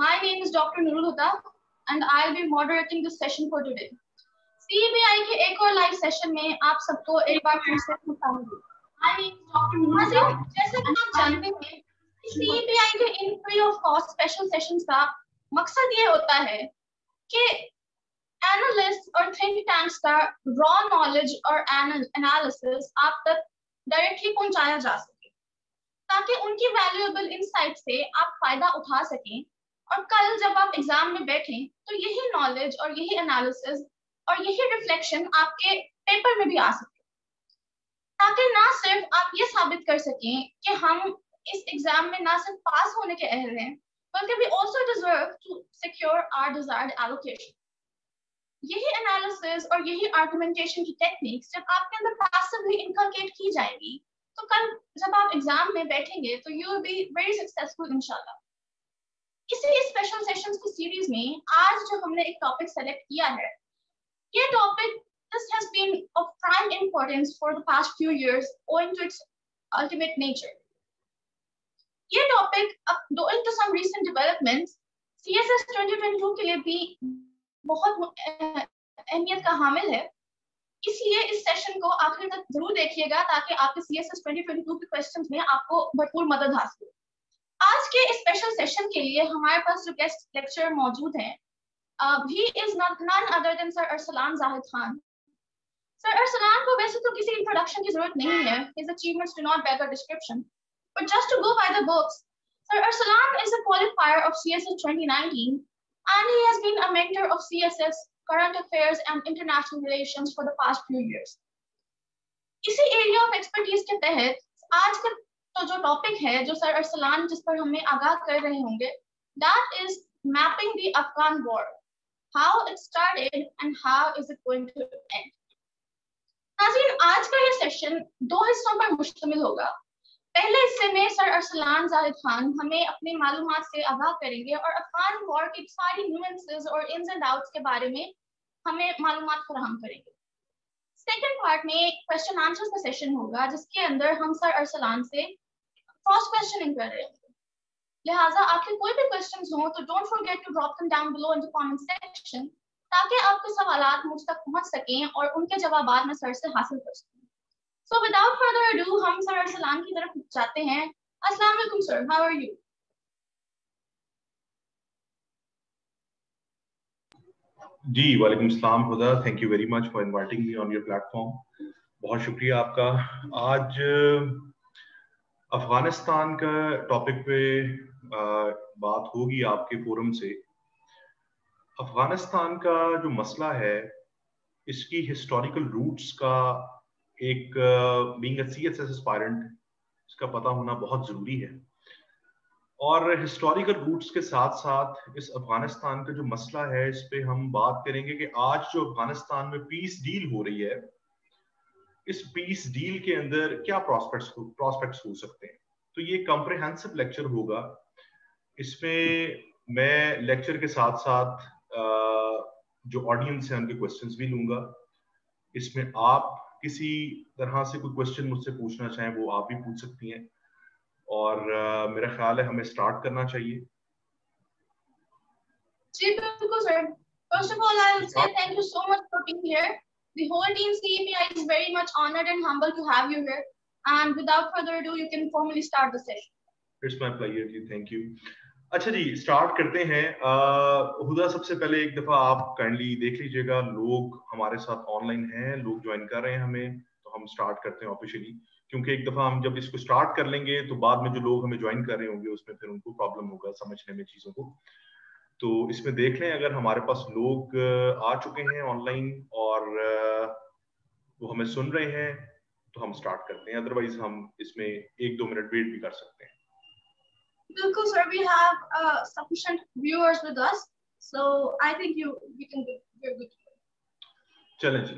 My name is Dr. Nurul Huda and I'll be moderating this session for today. CPEC के एक और live session में आप सबको एक बार फिर से स्वागत है। My name is Dr. Nurul Huda। जैसे कि आप जानते हैं, CPEC के इन free of cost special sessions का मकसद ये होता है कि एनालिस्ट और थिंक टैंक्स का रॉ नॉलेज और एनालिसिस आप तक डायरेक्टली पहुंचाया जा सके, ताकि उनकी वैल्यूएबल इनसाइट से आप फायदा उठा सकें और कल जब आप एग्जाम में बैठें तो यही नॉलेज और यही एनालिसिस और यही रिफ्लेक्शन आपके पेपर में भी आ सके, ताकि ना सिर्फ आप ये साबित कर सकें कि हम इस एग्जाम में ना सिर्फ पास होने के अहल हैं बल्कि we also deserve to secure our desired allocation. यही एनालिसिस और यही आर्गुमेंटेशन की टेक्निक्स जब आपके अंदर पैसिवली इनकलकेट की जाएगी तो कल जब आप एग्जाम में बैठेंगे तो you will be very successful इंशाल्लाह। इसी स्पेशल सेशंस की सीरीज में आज जो हमने एक टॉपिक सेलेक्ट किया है, ये topic this has been of prime importance for the past few years owing to its ultimate nature. ये topic doing to some recent developments CSS 2022 के लिए भी बहुत अहमियत का हामिल है, इसलिए इस सेशन को आखिर तक जरूर देखिएगा ताकि आपके सीएसएस 2022 के क्वेश्चंस में आपको भरपूर मदद हासिल हो। आज के इस स्पेशल सेशन के लिए हमारे पास जो गेस्ट लेक्चरर मौजूद हैं, he is none other than Sir Arslaan Jahid Khan। Sir Arslaan को वैसे तो किसी इंट्रोडक्शन की जरूरत नहीं है, his achievements do not beg a description, but just to go by the books, Sir Arslaan is a qualifier of CSS 2019 and he has been a mentor of CSS current affairs and international relations for the past few years। इसी area of expertise के तहत आज का तो जो topic है जो sir Arsalan जिस पर हमें आगाह कर रहे होंगे, that is mapping the Afghan war, how it started and how is it going to end. नाज़रीन, आज का ये सेशन दो हिस्सों पर मुश्तमिल होगा। पहले हिस्से में सर अरसलान जाहिद खान हमें अपनी मालूमात से आगाह करेंगे और अफगान वॉर की सारी न्यूएंसेस और इन्स एंड आउट्स के बारे में हमें मालूमात फराहम करेंगे। सेकेंड पार्ट में क्वेश्चन आंसर का सेशन होगा जिसके अंदर हम सर अरसलान से क्रॉस क्वेश्चनिंग कर रहे होंगे, लिहाजा आपके कोई भी क्वेश्चंस हो तो don't forget to drop them down below in the comment section, ताकि आपके सवालात मुझ तक पहुंच सकें और उनके जवाब मैं सर से हासिल कर सकूं। सो विदाउट फर्दर अडू हम सर अरसलान की तरफ जाते हैं। अस्सलाम वालेकुम सर, हाउ आर यू? जी वालेकुम सलाम Huda, thank you very much for inviting me on your platform. बहुत शुक्रिया आपका। आज अफगानिस्तान का टॉपिक पे बात होगी आपके फोरम से। अफगानिस्तान का जो मसला है इसकी हिस्टोरिकल रूट्स का एक बीइंग अ सीएसएस एस्पायरेंट इसका पता होना बहुत ज़रूरी है, और हिस्टोरिकल रूट्स के साथ साथ इस अफगानिस्तान का जो मसला है इस पे हम बात करेंगे कि आज जो अफगानिस्तान में पीस डील हो रही है, इस पीस डील के अंदर क्या प्रोस्पेक्ट्स हो सकते हैं। तो ये कॉम्प्रिहेंसिव लेक्चर होगा। इसमें मैं लेक्चर के साथ साथ जो ऑडियंस है उनके क्वेश्चंस भी लूंगा। इसमें आप किसी तरह से कोई क्वेश्चन मुझसे पूछना चाहें वो आप भी पूछ सकती हैं, और मेरा ख्याल है हमें स्टार्ट करना चाहिए। जी बिल्कुल sir. First of all I will say thank you so much for being here. The whole team CEPI is very much honored and humbled to have you here, and without further ado you can formally start the session। It's my pleasure जी, thank you। अच्छा जी, start करते हैं। हुदा, सबसे पहले एक दफा आप काइंडली देख लीजिएगा, लोग हमारे साथ ऑनलाइन हैं, लोग ज्वाइन कर रहे हैं हमें, तो हम स्टार्ट करते हैं ऑफिशियली, क्योंकि एक दफा हम जब इसको स्टार्ट कर लेंगे तो बाद में जो लोग हमें ज्वाइन कर रहे होंगे उसमें फिर उनको प्रॉब्लम होगा समझने में चीजों को। तो इसमें देख लें अगर हमारे पास लोग आ चुके हैं ऑनलाइन और वो हमें सुन रहे हैं तो हम स्टार्ट करते हैं, अदरवाइज हम इसमें एक दो मिनट वेट भी कर सकते हैं। बिल्कुल sir, we have sufficient viewers with us, so I think you we can give good. चलें जी,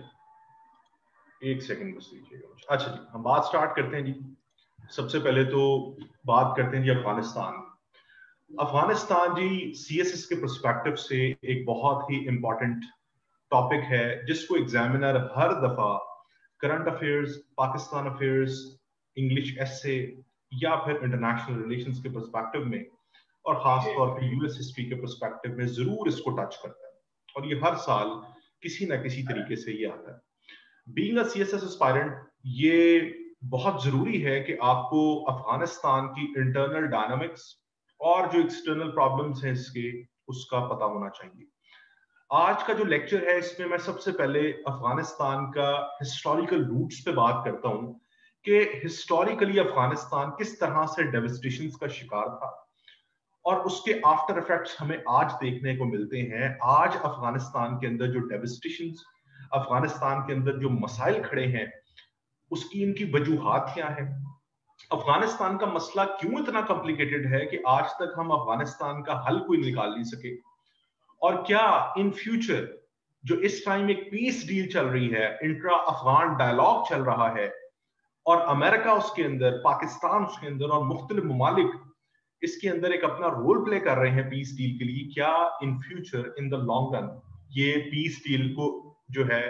एक सेकंड बस लीजिएगा। अच्छा जी, हम बात स्टार्ट करते हैं जी। सबसे पहले तो बात करते हैं जी अफगानिस्तान जी सीएसएस के पर्सपेक्टिव से एक बहुत ही इम्पोर्टेंट टॉपिक है जिसको एग्जामिनर हर दफा current affairs, Pakistan affairs, English essay या फिर इंटरनेशनल रिलेशंस के पर्सपेक्टिव में और खास तौर पे यूएस हिस्ट्री के पर्सपेक्टिव में जरूर इसको टच करता है और ये हर साल किसी ना किसी तरीके से ये आता है। बीइंग अ सीएसएस एस्पायरेंट ये बहुत जरूरी है कि आपको अफगानिस्तान की इंटरनल डायनामिक्स और जो एक्सटर्नल प्रॉब्लम्स हैं इसके उसका पता होना चाहिए। आज का जो लेक्चर है इसमें मैं सबसे पहले अफगानिस्तान का हिस्टोरिकल रूट्स पे बात करता हूँ कि हिस्टोरिकली अफगानिस्तान किस तरह से डेवास्टेशन का शिकार था और उसके आफ्टर इफेक्ट्स हमें आज देखने को मिलते हैं। आज अफगानिस्तान के अंदर जो डेवास्टेशन, अफगानिस्तान के अंदर जो मसाइल खड़े हैं उसकी इनकी वजूहात क्या है, अफगानिस्तान का मसला क्यों इतना कॉम्प्लिकेटेड है कि आज तक हम अफगानिस्तान का हल कोई निकाल नहीं सके, और क्या इन फ्यूचर जो इस टाइम एक पीस डील चल रही है, इंट्रा अफगान डायलॉग चल रहा है और अमेरिका उसके अंदर, पाकिस्तान उसके अंदर और मुख्तलिफ ममालिक इसके अंदर एक अपना रोल प्ले कर रहे हैं पीस डील के लिए, क्या in future in the long run ये पीस डील को जो है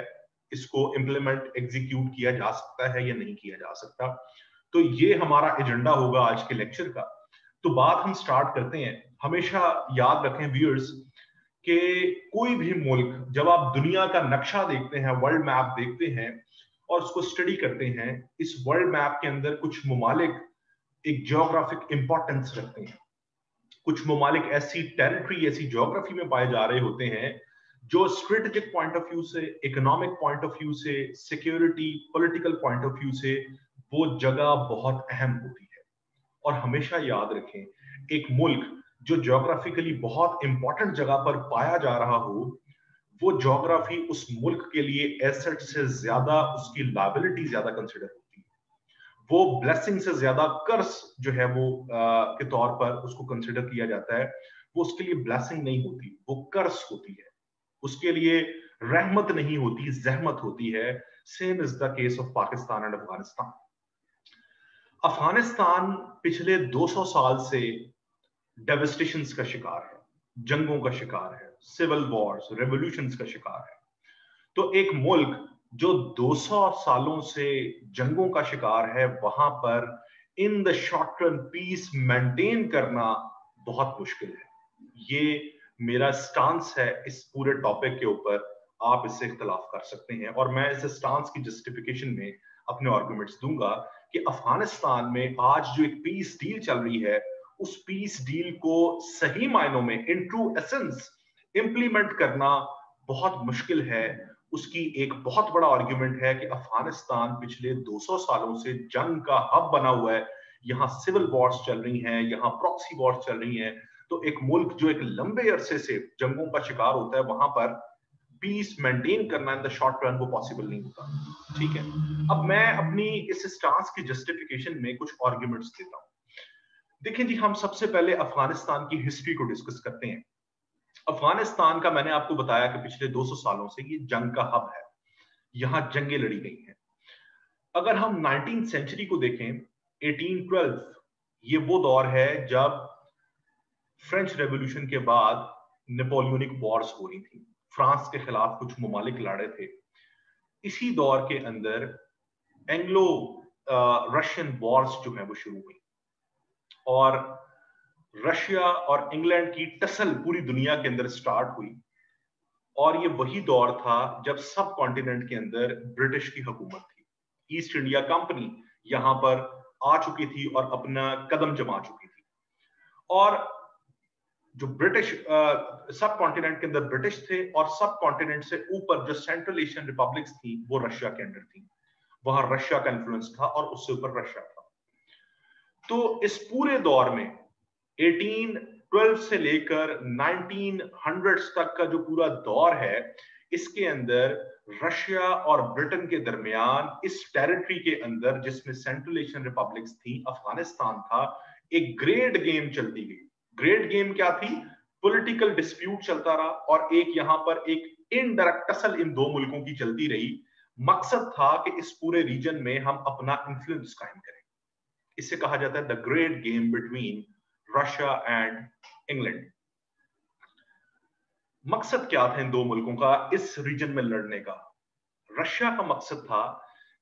इसको इम्प्लीमेंट एग्जीक्यूट किया जा सकता है या नहीं किया जा सकता। तो ये हमारा एजेंडा होगा आज के लेक्चर का। तो बात हम स्टार्ट करते हैं। हमेशा याद रखें व्यूअर्स कि कोई भी मुल्क जब आप दुनिया का नक्शा देखते हैं, वर्ल्ड मैप देखते हैं और उसको स्टडी करते हैं, इस वर्ल्ड मैप के अंदर कुछ ममालिक एक ज्योग्राफिक इंपॉर्टेंस रखते हैं, कुछ ममालिक ऐसी टेरिटरी, ऐसी ज्योग्राफी में पाए जा रहे होते हैं जो स्ट्रेटेजिक पॉइंट ऑफ व्यू से, इकोनॉमिक पॉइंट ऑफ व्यू से, security political point of view से वो जगह बहुत अहम होती है। और हमेशा याद रखें एक मुल्क जो ज्योग्राफिकली बहुत इंपॉर्टेंट जगह पर पाया जा रहा हो वो ज्योग्राफी उस मुल्क के लिए एसेट से ज्यादा उसकी लायबिलिटी ज्यादा कंसिडर होती है, वो ब्लेसिंग से ज्यादा कर्ज जो है वो के तौर पर उसको कंसिडर किया जाता है। वो उसके लिए ब्लेसिंग नहीं होती, वो कर्ज होती है, उसके लिए रहमत नहीं होती, जहमत होती है। Same is the case of Pakistan and Afghanistan. Afghanistan पिछले 200 साल से डेवास्टेशन का शिकार है, जंगों का शिकार है, सिविल वॉर्स, रेवोल्यूशंस का शिकार है। तो एक मुल्क जो 200 सालों से जंगों का शिकार है वहां पर in the short term peace maintain करना बहुत मुश्किल है। ये मेरा स्टांस है इस पूरे टॉपिक के ऊपर। आप इससे इख्तलाफ कर सकते हैं और मैं इस स्टांस की जस्टिफिकेशन में अपने आर्गुमेंट्स दूंगा कि अफगानिस्तान में आज जो एक पीस डील चल रही है उस पीस डील को सही मायनों में इन ट्रू एसेंस इंप्लीमेंट करना बहुत मुश्किल है। उसकी एक बहुत बड़ा आर्गुमेंट है कि अफगानिस्तान पिछले 200 सालों से जंग का हब बना हुआ है, यहाँ सिविल वॉर्स चल रही हैं, यहाँ प्रॉक्सी वॉर्स चल रही हैं। तो एक मुल्क जो एक लंबे अरसे से जंगों का शिकार होता है वहां पर पीस मेंटेन करना इन द शॉर्ट रन वो पॉसिबल नहीं होता। ठीक है, अब मैं अपनी इस स्टांस की जस्टिफिकेशन में कुछ आर्गुमेंट्स देता हूं। देखें जी, हम सबसे पहले अफगानिस्तान की हिस्ट्री को डिस्कस करते हैं। अफगानिस्तान का मैंने आपको बताया कि पिछले 200 सालों से ये जंग का हब है, यहाँ जंगें लड़ी गई हैं। अगर हम 19th सेंचुरी को देखें, 1812 ये वो दौर है जब फ्रेंच रेवोल्यूशन के बाद नेपोलियनिक वॉर्स हो रही थी, फ्रांस के खिलाफ कुछ ममालिक लड़े थे। इसी दौर के अंदर एंग्लो रशियन वॉर्स जो है वो शुरू हुई और रशिया और इंग्लैंड की टसल पूरी दुनिया के अंदर स्टार्ट हुई। और ये वही दौर था जब सब कॉन्टिनेंट के अंदर ब्रिटिश की हुकूमत थी, ईस्ट इंडिया कंपनी यहाँ पर आ चुकी थी और अपना कदम जमा चुकी थी। और जो ब्रिटिश सब कॉन्टिनेंट के अंदर ब्रिटिश थे और सब कॉन्टिनेंट से ऊपर जो सेंट्रल एशियन रिपब्लिक्स थी वो रशिया के अंडर थी, वहां रशिया का इन्फ्लुएंस था और उससे ऊपर रशिया था। तो इस पूरे दौर में 1812 से लेकर 1900 तक का जो पूरा दौर है इसके अंदर रशिया और ब्रिटेन के दरमियान इस टेरिटरी के अंदर जिसमें सेंट्रल एशियन रिपब्लिक्स थी, अफगानिस्तान था, एक ग्रेट गेम चलती गई। ग्रेट गेम क्या थी? पॉलिटिकल डिस्प्यूट चलता रहा और एक यहाँ पर एक इनडायरेक्ट टसल इन दो मुल्कों की चलती रही। मकसद था कि इस पूरे रीजन में हम अपना इन्फ्लुएंस कायम करें। इसे कहा जाता है the great game between Russia and England. मकसद क्या था इन दो मुल्कों का इस रीजन में लड़ने का? रशिया का मकसद था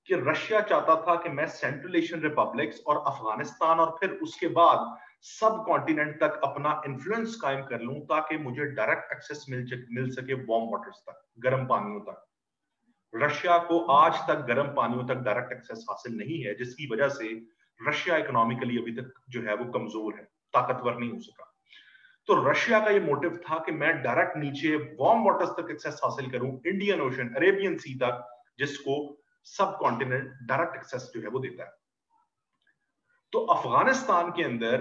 कि रशिया चाहता था कि मैं सेंट्रल एशियन रिपब्लिक्स और अफगानिस्तान और फिर उसके बाद सब कॉन्टिनेंट तक अपना इन्फ्लुएंस कायम कर लूं ताकि मुझे डायरेक्ट एक्सेस मिल सके वार्म वाटर्स तक, गर्म पानियों तक। रशिया को आज तक गर्म पानियों तक डायरेक्ट एक्सेस हासिल नहीं है, जिसकी वजह से रशिया इकोनॉमिकली अभी तक जो है वो कमजोर है, ताकतवर नहीं हो सका। तो रशिया का ये मोटिव था कि मैं डायरेक्ट नीचे वार्म वाटर्स तक एक्सेस हासिल करूं, इंडियन ओशन, अरेबियन सी तक, जिसको सब कॉन्टिनेंट डायरेक्ट एक्सेस जो है वो देता है। तो अफगानिस्तान के अंदर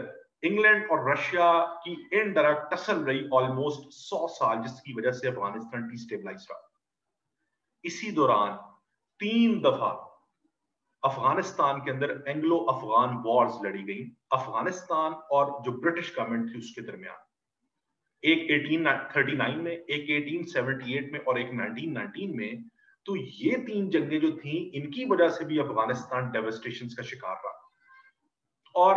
इंग्लैंड और रशिया की इनडायरेक्ट टसल रही ऑलमोस्ट 100 साल, जिसकी वजह से अफगानिस्तान डिस्टेबलाइज रहा। इसी दौरान 3 दफा अफगानिस्तान के अंदर एंग्लो अफगान वॉर्स लड़ी गई अफगानिस्तान और जो ब्रिटिश गवर्नमेंट थी उसके दरमियान, एक 1839 में, एक 1878 में और एक 1919 में। तो ये 3 जंगें जो थी, इनकी वजह से भी अफगानिस्तान डेवास्टेशन का शिकार रहा। और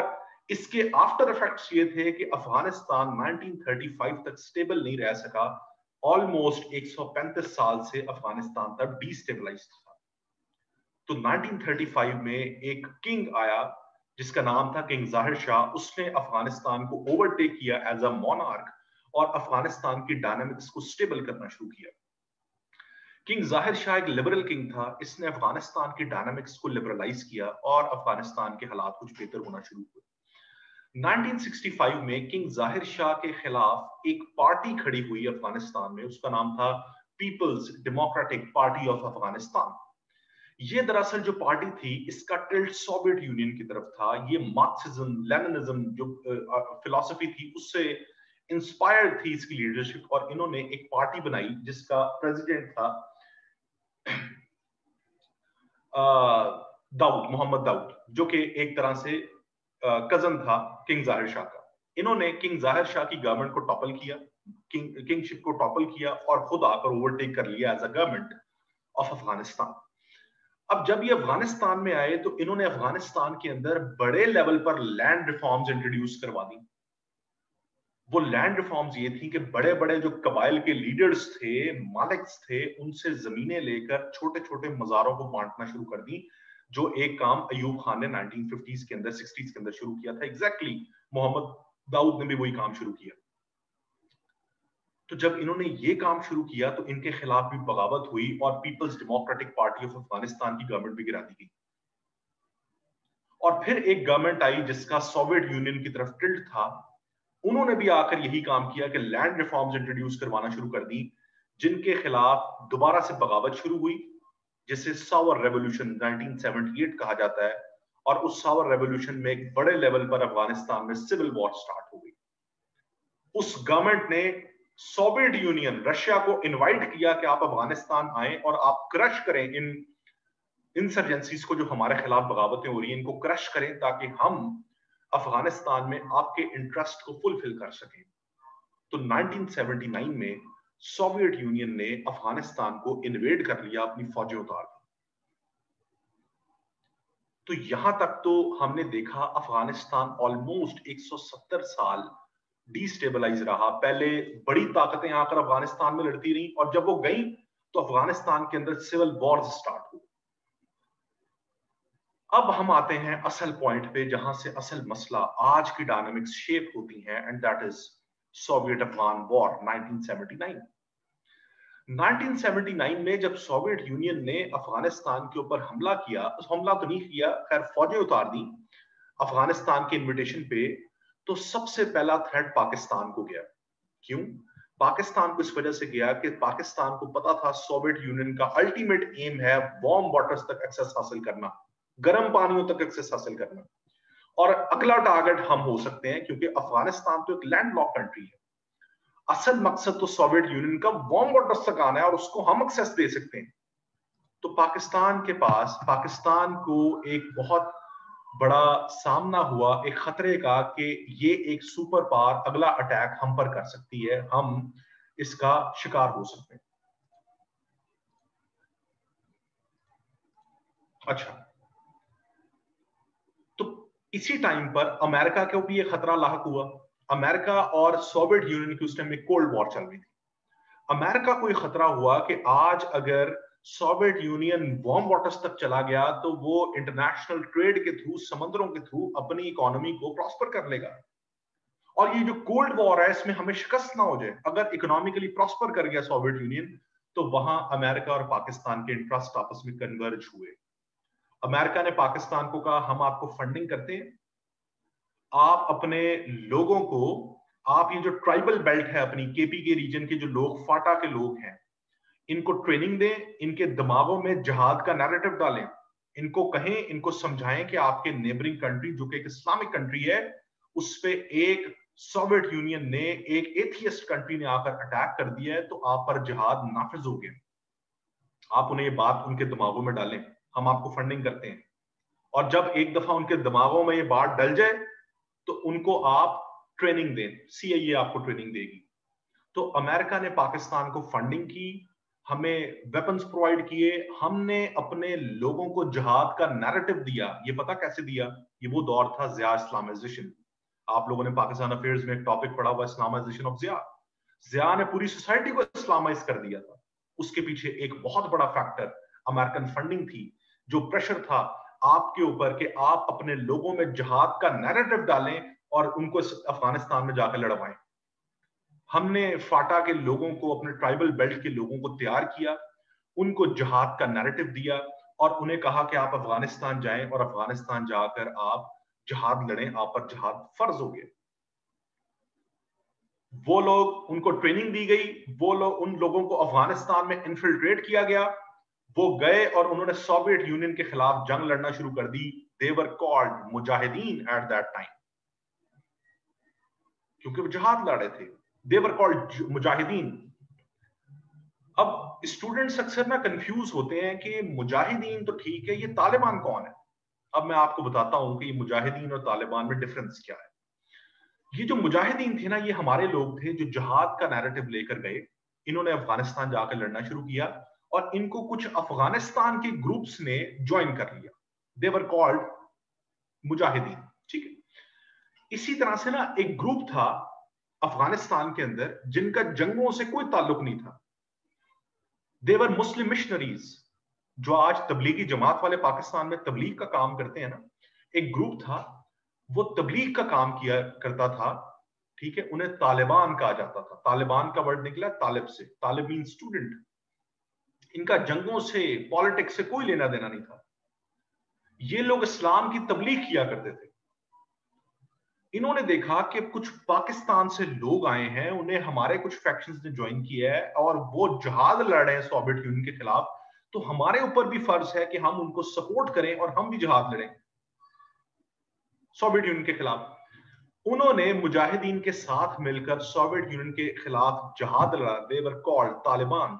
इसके आफ्टर इफेक्ट्स ये थे कि अफगानिस्तान 1935 तक स्टेबल नहीं रह सका। ऑलमोस्ट 135 साल से अफगानिस्तान तक डिस्टेबलाइज था। तो 1935 में एक किंग आया जिसका नाम था किंग जाहिर शाह। उसने अफगानिस्तान को ओवरटेक किया एज अ मोनार्क और अफगानिस्तान की डायनामिक्स को स्टेबल करना शुरू किया। किंग जाहिर शाह एक लिबरल किंग था। इसने अफगानिस्तान की डायनामिक्स को लिबरलाइज किया और अफगानिस्तान के हालात कुछ बेहतर होना शुरू हुए। 1965 में किंग जाहिर शाह के खिलाफ एक पार्टी खड़ी हुई अफगानिस्तान में, उसका नाम था People's Democratic Party of Afghanistan. ये दरअसल जो पार्टी थी, इसका टिल्ट सोवियत यूनियन की तरफ था। ये मार्क्सिज्म, लेनिनिज्म जो फिलॉसफी थी उससे इंस्पायर्ड थी इसकी लीडरशिप, और इन्होंने एक पार्टी बनाई जिसका प्रेसिडेंट था दाऊद, मोहम्मद दाऊद, जो कि एक तरह से कजन था किंग जाहिर शाह का। इन्होंने किंग जाहिर शाह की गवर्नमेंट को टॉपल किया, किंगशिप को टॉपल किया और खुद आकर ओवरटेक कर लिया as a government of Afghanistan. अब जब ये अफगानिस्तान में आए तो इन्होंने अफगानिस्तान के अंदर बड़े लेवल पर लैंड रिफॉर्म्स इंट्रोड्यूस करवा दी। वो लैंड रिफॉर्म्स ये थी कि बड़े बड़े जो कबाइल के लीडर्स थे, मालिक्स थे, उनसे जमीनें लेकर छोटे छोटे मजारों को बांटना शुरू कर दी, जो एक काम अयूब खान ने 1950s के अंदर 60s के अंदर शुरू किया था। एग्जैक्टली मोहम्मद दाऊद ने भी वही काम शुरू किया। तो जब इन्होंने ये काम शुरू किया तो इनके खिलाफ भी बगावत हुई और People's Democratic Party of Afghanistan की गवर्नमेंट भी गिरा दी गई। और फिर एक गवर्नमेंट आई जिसका सोवियत यूनियन की तरफ टिल्ट था। उन्होंने भी आकर यही काम किया कि लैंड रिफॉर्म्स इंट्रोड्यूस करवाना शुरू कर दी, जिनके खिलाफ दोबारा से बगावत शुरू हुई, जिसे सावर रेवोल्यूशन 1978 कहा जाता है। और उस सावर रेवोल्यूशन में एक बड़े लेवल पर अफगानिस्तान में सिविल वॉर स्टार्ट हो गई। उस गवर्नमेंट ने सोवियत यूनियन, रशिया को इनवाइट किया कि आप अफगानिस्तान आए और आप क्रश करें इन इंसर्जेंसीज को जो हमारे खिलाफ बगावतें हो रही हैं, इनको क्रश करें ताकि हम अफगानिस्तान में आपके इंटरेस्ट को फुलफिल कर सकें। तो 1979 में सोवियत यूनियन ने अफगानिस्तान को इन्वेड कर लिया, अपनी फौजें उतार दी। तो यहां तक तो हमने देखा अफगानिस्तान ऑलमोस्ट 170 साल डिस्टेबलाइज रहा। पहले बड़ी ताकतें आकर अफगानिस्तान में लड़ती रहीं और जब वो गई तो अफगानिस्तान के अंदर सिविल वॉर्स स्टार्ट हुई। अब हम आते हैं असल पॉइंट पे, जहां से असल मसला आज की डायनामिक्स शेप होती है, and that is Soviet Afghan war 1979 में जब सोवियत यूनियन ने अफगानिस्तान के ऊपर हमला किया, हमला तो नहीं किया, खैर फौजें उतार दी अफगानिस्तान के इन्विटेशन पे, तो सबसे पहला थ्रेट पाकिस्तान को गया। क्यों? पाकिस्तान को इस वजह से गया कि पाकिस्तान को पता था सोवियत यूनियन का अल्टीमेट एम है वार्म वाटर्स तक एक्सेस हासिल करना, गर्म पानियों तक एक्सेस हासिल करना, और अगला टारगेट हम हो सकते हैं क्योंकि अफगानिस्तान तो एक लैंडलॉक कंट्री है। असल मकसद तो सोवियत यूनियन का वार्म वाटर्स तक आना है और उसको हम एक्सेस दे सकते हैं। तो पाकिस्तान के पास, पाकिस्तान को एक बहुत बड़ा सामना हुआ एक खतरे का कि ये एक सुपर पावर अगला अटैक हम पर कर सकती है, हम इसका शिकार हो सकते हैं। अच्छा, इसी टाइम पर अमेरिका को भी ये खतरा लाहक हुआ। अमेरिका और सोवियत यूनियन की उस टाइम में कोल्ड वॉर चल रही थी। अमेरिका को ये खतरा हुआ कि आज अगर सोवियत यूनियन वार्म वाटर्स तक चला गया तो वो इंटरनेशनल ट्रेड के थ्रू, समंदरों के थ्रू अपनी इकोनॉमी को प्रॉस्पर कर लेगा, और ये जो कोल्ड वॉर है इसमें हमें शिकस्त ना हो जाए। अगर इकोनॉमिकली प्रॉस्पर कर गया सोवियत यूनियन तो वहां अमेरिका और पाकिस्तान के इंटरेस्ट आपस में कन्वर्ज हुए। अमेरिका ने पाकिस्तान को कहा हम आपको फंडिंग करते हैं, आप अपने लोगों को, आप ये जो ट्राइबल बेल्ट है अपनी केपी के रीजन के जो लोग फाटा के लोग हैं इनको ट्रेनिंग दें, इनके दिमागों में जिहाद का नैरेटिव डालें, इनको कहें, इनको समझाएं कि आपके नेबरिंग कंट्री जो कि एक इस्लामिक कंट्री है उस पर एक सोवियत यूनियन ने, एक एथियस्ट कंट्री ने आकर अटैक कर दिया है तो आप पर जिहाद नाफिज हो गया। आप उन्हें ये बात उनके दिमागों में डालें, हम आपको फंडिंग करते हैं। और जब एक दफा उनके दिमागों में ये बात डल जाए तो उनको आप ट्रेनिंग दें, CIA आपको ट्रेनिंग देगी। तो अमेरिका ने पाकिस्तान को फंडिंग की, हमें वेपन्स प्रोवाइड किए, हमने अपने लोगों को जिहाद का नैरेटिव दिया। ये पता कैसे दिया? ये वो दौर था ज़िया इस्लामाइजेशन। आप लोगों ने पाकिस्तान अफेयर्स में एक टॉपिक पढ़ा हुआ इस्लामाइजेशन ऑफ ज़िया। ज़िया ने पूरी सोसाइटी को इस्लामाइज कर दिया था, उसके पीछे एक बहुत बड़ा फैक्टर अमेरिकन फंडिंग थी, जो प्रेशर था आपके ऊपर कि आप अपने लोगों में जिहाद का नैरेटिव डालें और उनको अफगानिस्तान में जाकर लड़वाएं। हमने फाटा के लोगों को, अपने ट्राइबल बेल्ट के लोगों को तैयार किया, उनको जिहाद का नैरेटिव दिया और उन्हें कहा कि आप अफगानिस्तान जाएं और अफगानिस्तान जाकर आप जिहाद लड़ें, आप पर जिहाद फर्ज हो गया। वो लोग, उनको ट्रेनिंग दी गई, वो लोग, उन लोगों को अफगानिस्तान में इन्फिल्ट्रेट किया गया, वो गए और उन्होंने सोवियत यूनियन के खिलाफ जंग लड़ना शुरू कर दी। They were called Mujahideen at that time, क्योंकि वो जिहाद लड़ रहे थे। They were called Mujahideen. अब स्टूडेंट्स अक्सर ना कंफ्यूज होते हैं कि मुजाहिदीन तो ठीक है, ये तालिबान कौन है? अब मैं आपको बताता हूं कि ये मुजाहिदीन और तालिबान में डिफरेंस क्या है। ये जो मुजाहिदीन थे ना, ये हमारे लोग थे जो जिहाद का नैरेटिव लेकर गए। इन्होंने अफगानिस्तान जाकर लड़ना शुरू किया और इनको कुछ अफगानिस्तान के ग्रुप्स ने ज्वाइन कर लिया। दे वर कॉल्ड मुजाहिदीन, ठीक है। इसी तरह से ना एक ग्रुप था अफगानिस्तान के अंदर जिनका जंगों से कोई ताल्लुक नहीं था। दे वर मुस्लिम मिशनरीज, जो आज तबलीगी जमात वाले पाकिस्तान में तबलीग का काम करते हैं ना, एक ग्रुप था वो तबलीग का काम किया करता था, ठीक है। उन्हें तालिबान कहा जाता था। तालिबान का वर्ड निकला तालिब से, तालिब मीन स्टूडेंट। इनका जंगों से, पॉलिटिक्स से कोई लेना देना नहीं था। ये लोग इस्लाम की तबलीग किया करते थे। इन्होंने देखा कि कुछ पाकिस्तान से लोग आए हैं, उन्हें हमारे कुछ फैक्शंस ने ज्वाइन किया है और वो जिहाद लड़ रहे हैं सोवियत यूनियन के खिलाफ, तो हमारे ऊपर भी फर्ज है कि हम उनको सपोर्ट करें और हम भी जिहाद लड़ें सोवियत यूनियन के खिलाफ। उन्होंने मुजाहिदीन के साथ मिलकर सोवियत यूनियन के खिलाफ जिहाद लड़ा। They were called Taliban.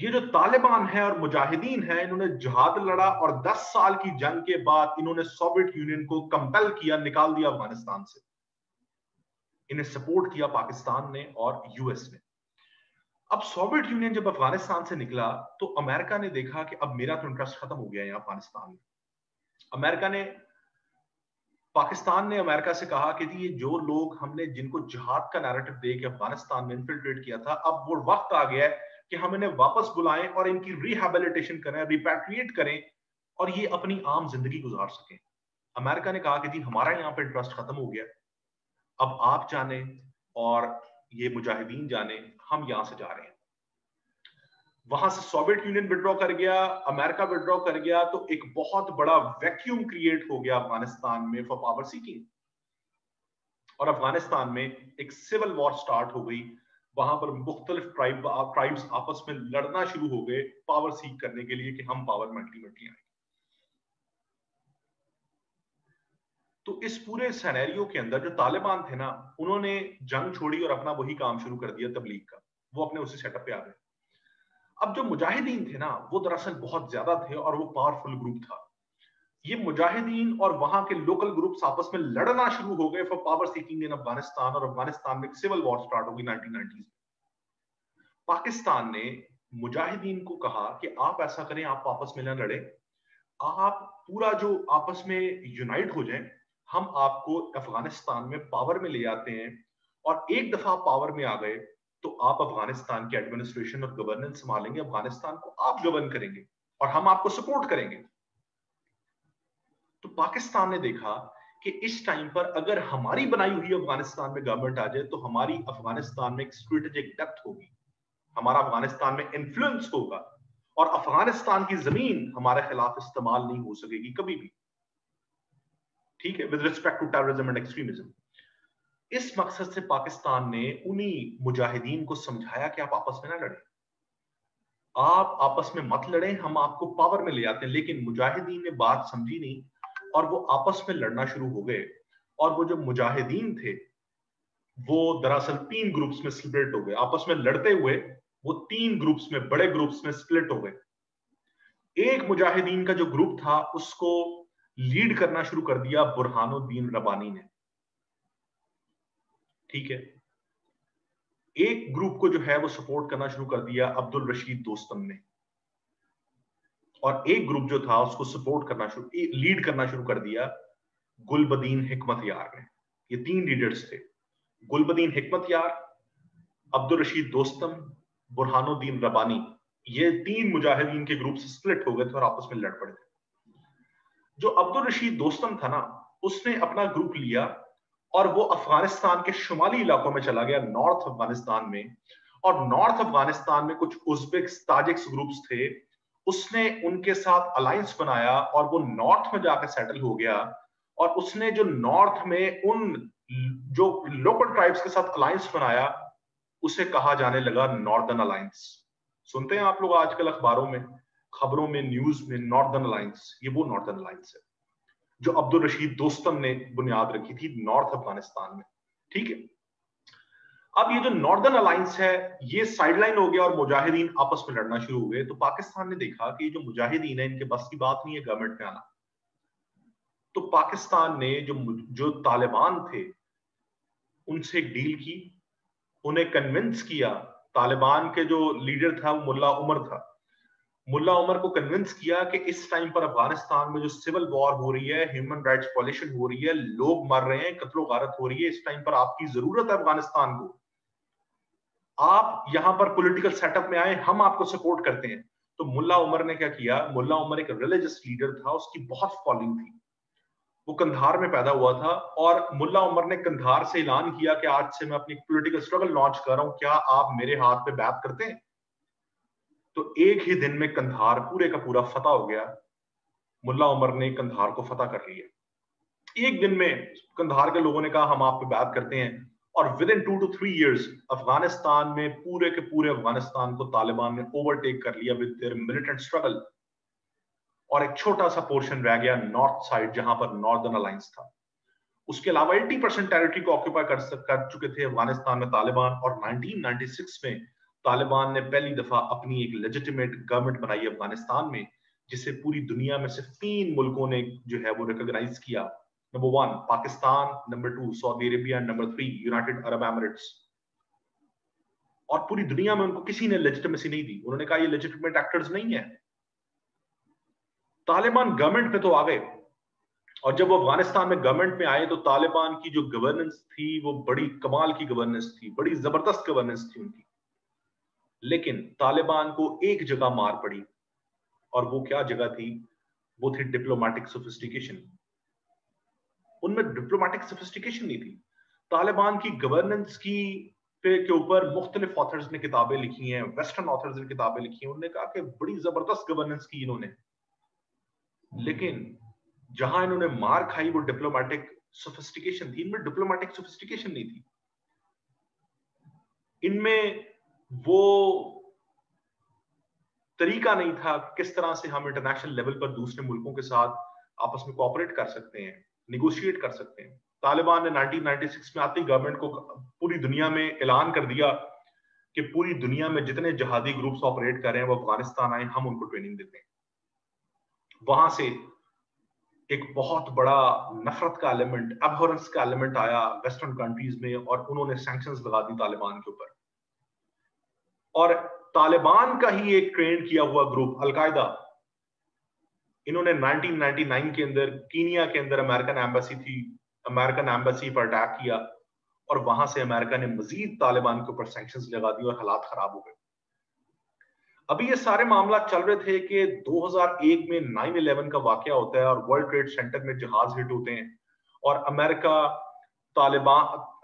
ये जो तालिबान है और मुजाहिदीन है, इन्होंने जिहाद लड़ा और 10 साल की जंग के बाद इन्होंने सोवियत यूनियन को कंपेल किया, निकाल दिया अफगानिस्तान से। इन्हें सपोर्ट किया पाकिस्तान ने और यूएस ने। अब सोवियत यूनियन जब अफगानिस्तान से निकला तो अमेरिका ने देखा कि अब मेरा तो इंटरेस्ट खत्म हो गया है अफगानिस्तान में। अमेरिका ने, पाकिस्तान ने अमेरिका से कहा कि ये जो लोग हमने, जिनको जिहाद का नैरेटिव दे के अफगानिस्तान में इन्फिल्ट्रेट किया था, अब वो वक्त आ गया है कि हम इन्हें वापस बुलाएं और इनकी रिहेबिलिटेशन करें, रिपैट्रिएट करें और ये अपनी आम जिंदगी गुजार सकें। अमेरिका ने कहा कि जी हमारा यहाँ पे इंटरेस्ट खत्म हो गया, अब आप जाने और ये मुजाहिदीन जाने, हम यहाँ से जा रहे हैं। वहां से सोवियत यूनियन विड्रॉ कर गया, अमेरिका विड्रॉ कर गया, तो एक बहुत बड़ा वैक्यूम क्रिएट हो गया अफगानिस्तान में फॉर पावर सीकिंग। और अफगानिस्तान में एक सिविल वॉर स्टार्ट हो गई। वहां पर मुख्तलिफ ट्राइब्स आपस में लड़ना शुरू हो गए पावर सीक करने के लिए कि हम पावर में अल्टीमेटली आएंगे। तो इस पूरे सिनेरियो के अंदर जो तालिबान थे ना, उन्होंने जंग छोड़ी और अपना वही काम शुरू कर दिया तबलीग का। वो अपने उसी सेटअप पे आ गए। अब जो मुजाहिदीन थे ना, वो दरअसल बहुत ज्यादा थे और वो पावरफुल ग्रुप था। ये मुजाहिदीन और वहां के लोकल ग्रुप्स आपस में लड़ना शुरू हो गए for power seeking in Afghanistan, और अफगानिस्तान में सिविल वॉर स्टार्ट हो गई 1990s। पाकिस्तान ने मुजाहिदीन को कहा कि आप ऐसा करें, आप आपस में ना लड़े, आप पूरा जो आपस में यूनाइट हो जाए, हम आपको अफगानिस्तान में पावर में ले आते हैं और एक दफा पावर में आ गए तो आप अफगानिस्तान की एडमिनिस्ट्रेशन और गवर्नेंस संभालेंगे, अफगानिस्तान को आप गवर्न करेंगे और हम आपको सपोर्ट करेंगे। तो पाकिस्तान ने देखा कि इस टाइम पर अगर हमारी बनाई हुई अफगानिस्तान में गवर्नमेंट आ जाए तो हमारी अफगानिस्तान में एक स्ट्रेटेजिक डेप्थ होगी, हमारा अफगानिस्तान में इन्फ्लुएंस होगा और अफगानिस्तान की जमीन हमारे खिलाफ इस्तेमाल नहीं हो सकेगी कभी भी, ठीक है, with respect to terrorism and extremism. इस मकसद से पाकिस्तान ने उन्हीं मुजाहिदीन को समझाया कि आप आपस में ना लड़ें, आप आपस में मत लड़ें, हम आपको पावर में ले आते हैं। लेकिन मुजाहिदीन ने बात समझी नहीं और वो आपस में लड़ना शुरू हो गए और वो जो मुजाहिदीन थे वो दरअसल तीन ग्रुप्स में स्प्लिट हो गए। आपस में लड़ते हुए वो तीन ग्रुप्स में, बड़े ग्रुप्स में स्प्लिट हो गए। एक मुजाहिदीन का जो ग्रुप था उसको लीड करना शुरू कर दिया बुरहानुद्दीन रब्बानी ने, ठीक है। एक ग्रुप को जो है वो सपोर्ट करना शुरू कर दिया अब्दुल रशीद दोस्तम ने और एक ग्रुप जो था उसको सपोर्ट करना लीड करना शुरू कर दिया गुलबदीन हिकमतयार ने। ये तीन लीडर्स थे, गुलबदीन हिकमतयार, अब्दुल रशीद दोस्तम, बुरहानुद्दीन रब्बानी। ये तीन मुजाहिदीन के ग्रुप से स्प्लिट हो गए थे और आपस में लड़ पड़े थे। जो अब्दुल रशीद दोस्तम था ना, उसने अपना ग्रुप लिया और वो अफगानिस्तान के शुमाली इलाकों में चला गया, नॉर्थ अफगानिस्तान में। और नॉर्थ अफगानिस्तान में कुछ उज़्बेक्स ताजिक्स ग्रुप्स थे, उसने उनके साथ अलायंस बनाया और वो नॉर्थ में जाकर सेटल हो गया। और उसने जो नॉर्थ में उन जो लोकल ट्राइब्स के साथ अलायंस बनाया उसे कहा जाने लगा नॉर्दर्न अलायंस। सुनते हैं आप लोग आजकल अखबारों में, खबरों में, न्यूज में, नॉर्दर्न अलायंस। ये वो नॉर्दर्न अलायंस है जो अब्दुल रशीद दोस्तम ने बुनियाद रखी थी नॉर्थ अफगानिस्तान में, ठीक है। अब ये जो नॉर्दर्न अलायंस है ये साइडलाइन हो गया और मुजाहिदीन आपस में लड़ना शुरू हो गए। तो पाकिस्तान ने देखा कि जो मुजाहिदीन है इनके बस की बात नहीं है गवर्नमेंट में आना, तो पाकिस्तान ने जो तालिबान थे उनसे एक डील की, उन्हें कन्विंस किया। तालिबान के जो लीडर था वो मुल्ला उमर था। मुल्ला उमर को कन्विंस किया कि इस टाइम पर अफगानिस्तान में जो सिविल वॉर हो रही है, ह्यूमन राइट्स वायलेशन हो रही है, लोग मर रहे हैं, कत्लो गारत हो रही है, इस टाइम पर आपकी जरूरत है अफगानिस्तान को, आप यहां पर पॉलिटिकल सेटअप में आए, हम आपको सपोर्ट करते हैं। तो मुल्ला उमर ने क्या किया, मुल्ला उमर एक रिलीजियस लीडर था, उसकी बहुत फॉलोइंग थी, वो कंधार में पैदा हुआ था। और मुल्ला उमर ने कंधार से ऐलान किया कि आज से मैं अपनी पॉलिटिकल स्ट्रगल लॉन्च कर रहा हूं, क्या आप मेरे हाथ पे बैत करते हैं। तो एक ही दिन में कंधार पूरे का पूरा फतह हो गया, मुल्ला उमर ने कंधार को फतह कर लिया। एक दिन में कंधार के लोगों ने कहा हम आप पे बैत करते हैं और within 2 to 3 years Afghanistan में पूरे के पूरे अफगानिस्तान को तालिबान ने ओवरटेक कर लिया विद देयर मिलिटेंट स्ट्रगल। और एक छोटा सा पोर्शन रह गया नॉर्थ साइड जहां पर नॉर्दर्न अलायंस था। उसके अलावा 80% टेरिटरी को ऑक्यूपाई कर चुके थे अफगानिस्तान में तालिबान। और 1996 में तालिबान ने पहली दफा अपनी एक लेजिटिमेट गवर्नमेंट बनाई अफगानिस्तान में, जिसे पूरी दुनिया में सिर्फ 3 मुल्कों ने जो है वो रिकॉग्नाइज किया। Number 1 Pakistan, number 2 Saudi Arabia, number 3 United Arab Emirates. और पूरी दुनिया में उनको किसी ने लेजिटिमेसी नहीं दी, उन्होंने कहा ये लेजिटिमेट एक्टर्स नहीं है। तालिबान गवर्नमेंट पे तो आ गए और जब वो अफगानिस्तान में गवर्नमेंट में आए तो तालिबान की जो गवर्नेंस थी वो बड़ी कमाल की गवर्नेंस थी, बड़ी जबरदस्त गवर्नेंस थी उनकी। लेकिन तालिबान को एक जगह मार पड़ी और वो क्या जगह थी, वो थी डिप्लोमेटिक सोफिस्टिकेशन। उनमें डिप्लोमेटिक सोफिस्टिकेशन नहीं थी। तालिबान की गवर्नेंस की के ऊपर मुख्तलिफ ऑथर्स ने किताबें लिखी हैं, वेस्टर्न ऑथर्स ने किताबें लिखी हैं, उन्होंने कहा कि बड़ी जबरदस्त गवर्नेंस की इन्होंने। लेकिन जहां इन्होंने मार खाई वो डिप्लोमेटिक सोफिस्टिकेशन थी, इनमें डिप्लोमेटिक सोफिस्टिकेशन नहीं थी, इनमें वो तरीका नहीं था किस तरह से हम इंटरनेशनल लेवल पर दूसरे मुल्कों के साथ आपस में कोऑपरेट कर सकते हैं, निगोशिएट कर सकते हैं। तालिबान ने 1996 में आती गवर्नमेंट को पूरी दुनिया में ऐलान कर दिया कि पूरी दुनिया में जितने जिहादी ग्रुप्स ऑपरेट कर रहे हैं वो अफगानिस्तान आए, हम उनको ट्रेनिंग देते हैं। वहां से एक बहुत बड़ा नफरत का एलिमेंट, एबहोरेंस का एलिमेंट आया वेस्टर्न कंट्रीज में और उन्होंने सैंक्शंस लगा दी तालिबान के ऊपर। और तालिबान का ही एक ट्रेन किया हुआ ग्रुप अलकायदा, इन्होंने 1999 के अंदर कीनिया के अंदर अमेरिकन एम्बेसी थी, अमेरिकन एम्बेसी पर अटैक किया और वहां से अमेरिका ने मजीद तालिबान के ऊपर सैंक्शंस लगा दी और हालात खराब हो गए। अभी ये सारे मामला चल रहे थे कि 2001 में 9/11 का वाकया होता है और वर्ल्ड ट्रेड सेंटर में जहाज हिट होते हैं और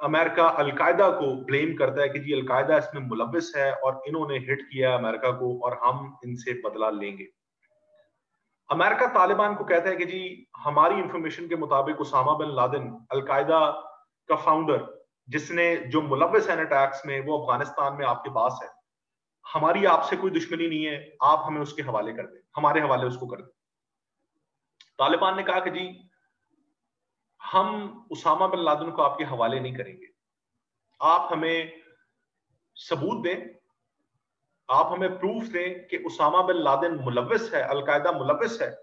अमेरिका अलकायदा को ब्लेम करता है कि जी अलकायदा इसमें मुलविस है और इन्होंने हिट किया है अमेरिका को और हम इनसे बदला लेंगे। अमेरिका तालिबान को कहता है कि जी हमारी इंफॉर्मेशन के मुताबिक उसामा बिन लादेन अलकायदा का फाउंडर जिसने जो मुलविस है अटैक्स में वो अफगानिस्तान में आपके पास है, हमारी आपसे कोई दुश्मनी नहीं है, आप हमें उसके हवाले कर दें, हमारे हवाले उसको कर दें। तालिबान ने कहा कि जी हम उसामा बिन लादेन को आपके हवाले नहीं करेंगे, आप हमें सबूत दें, आप हमें प्रूफ दें कि उसामा बिन लादेन मुलविस है, अलकायदा मुलविस है,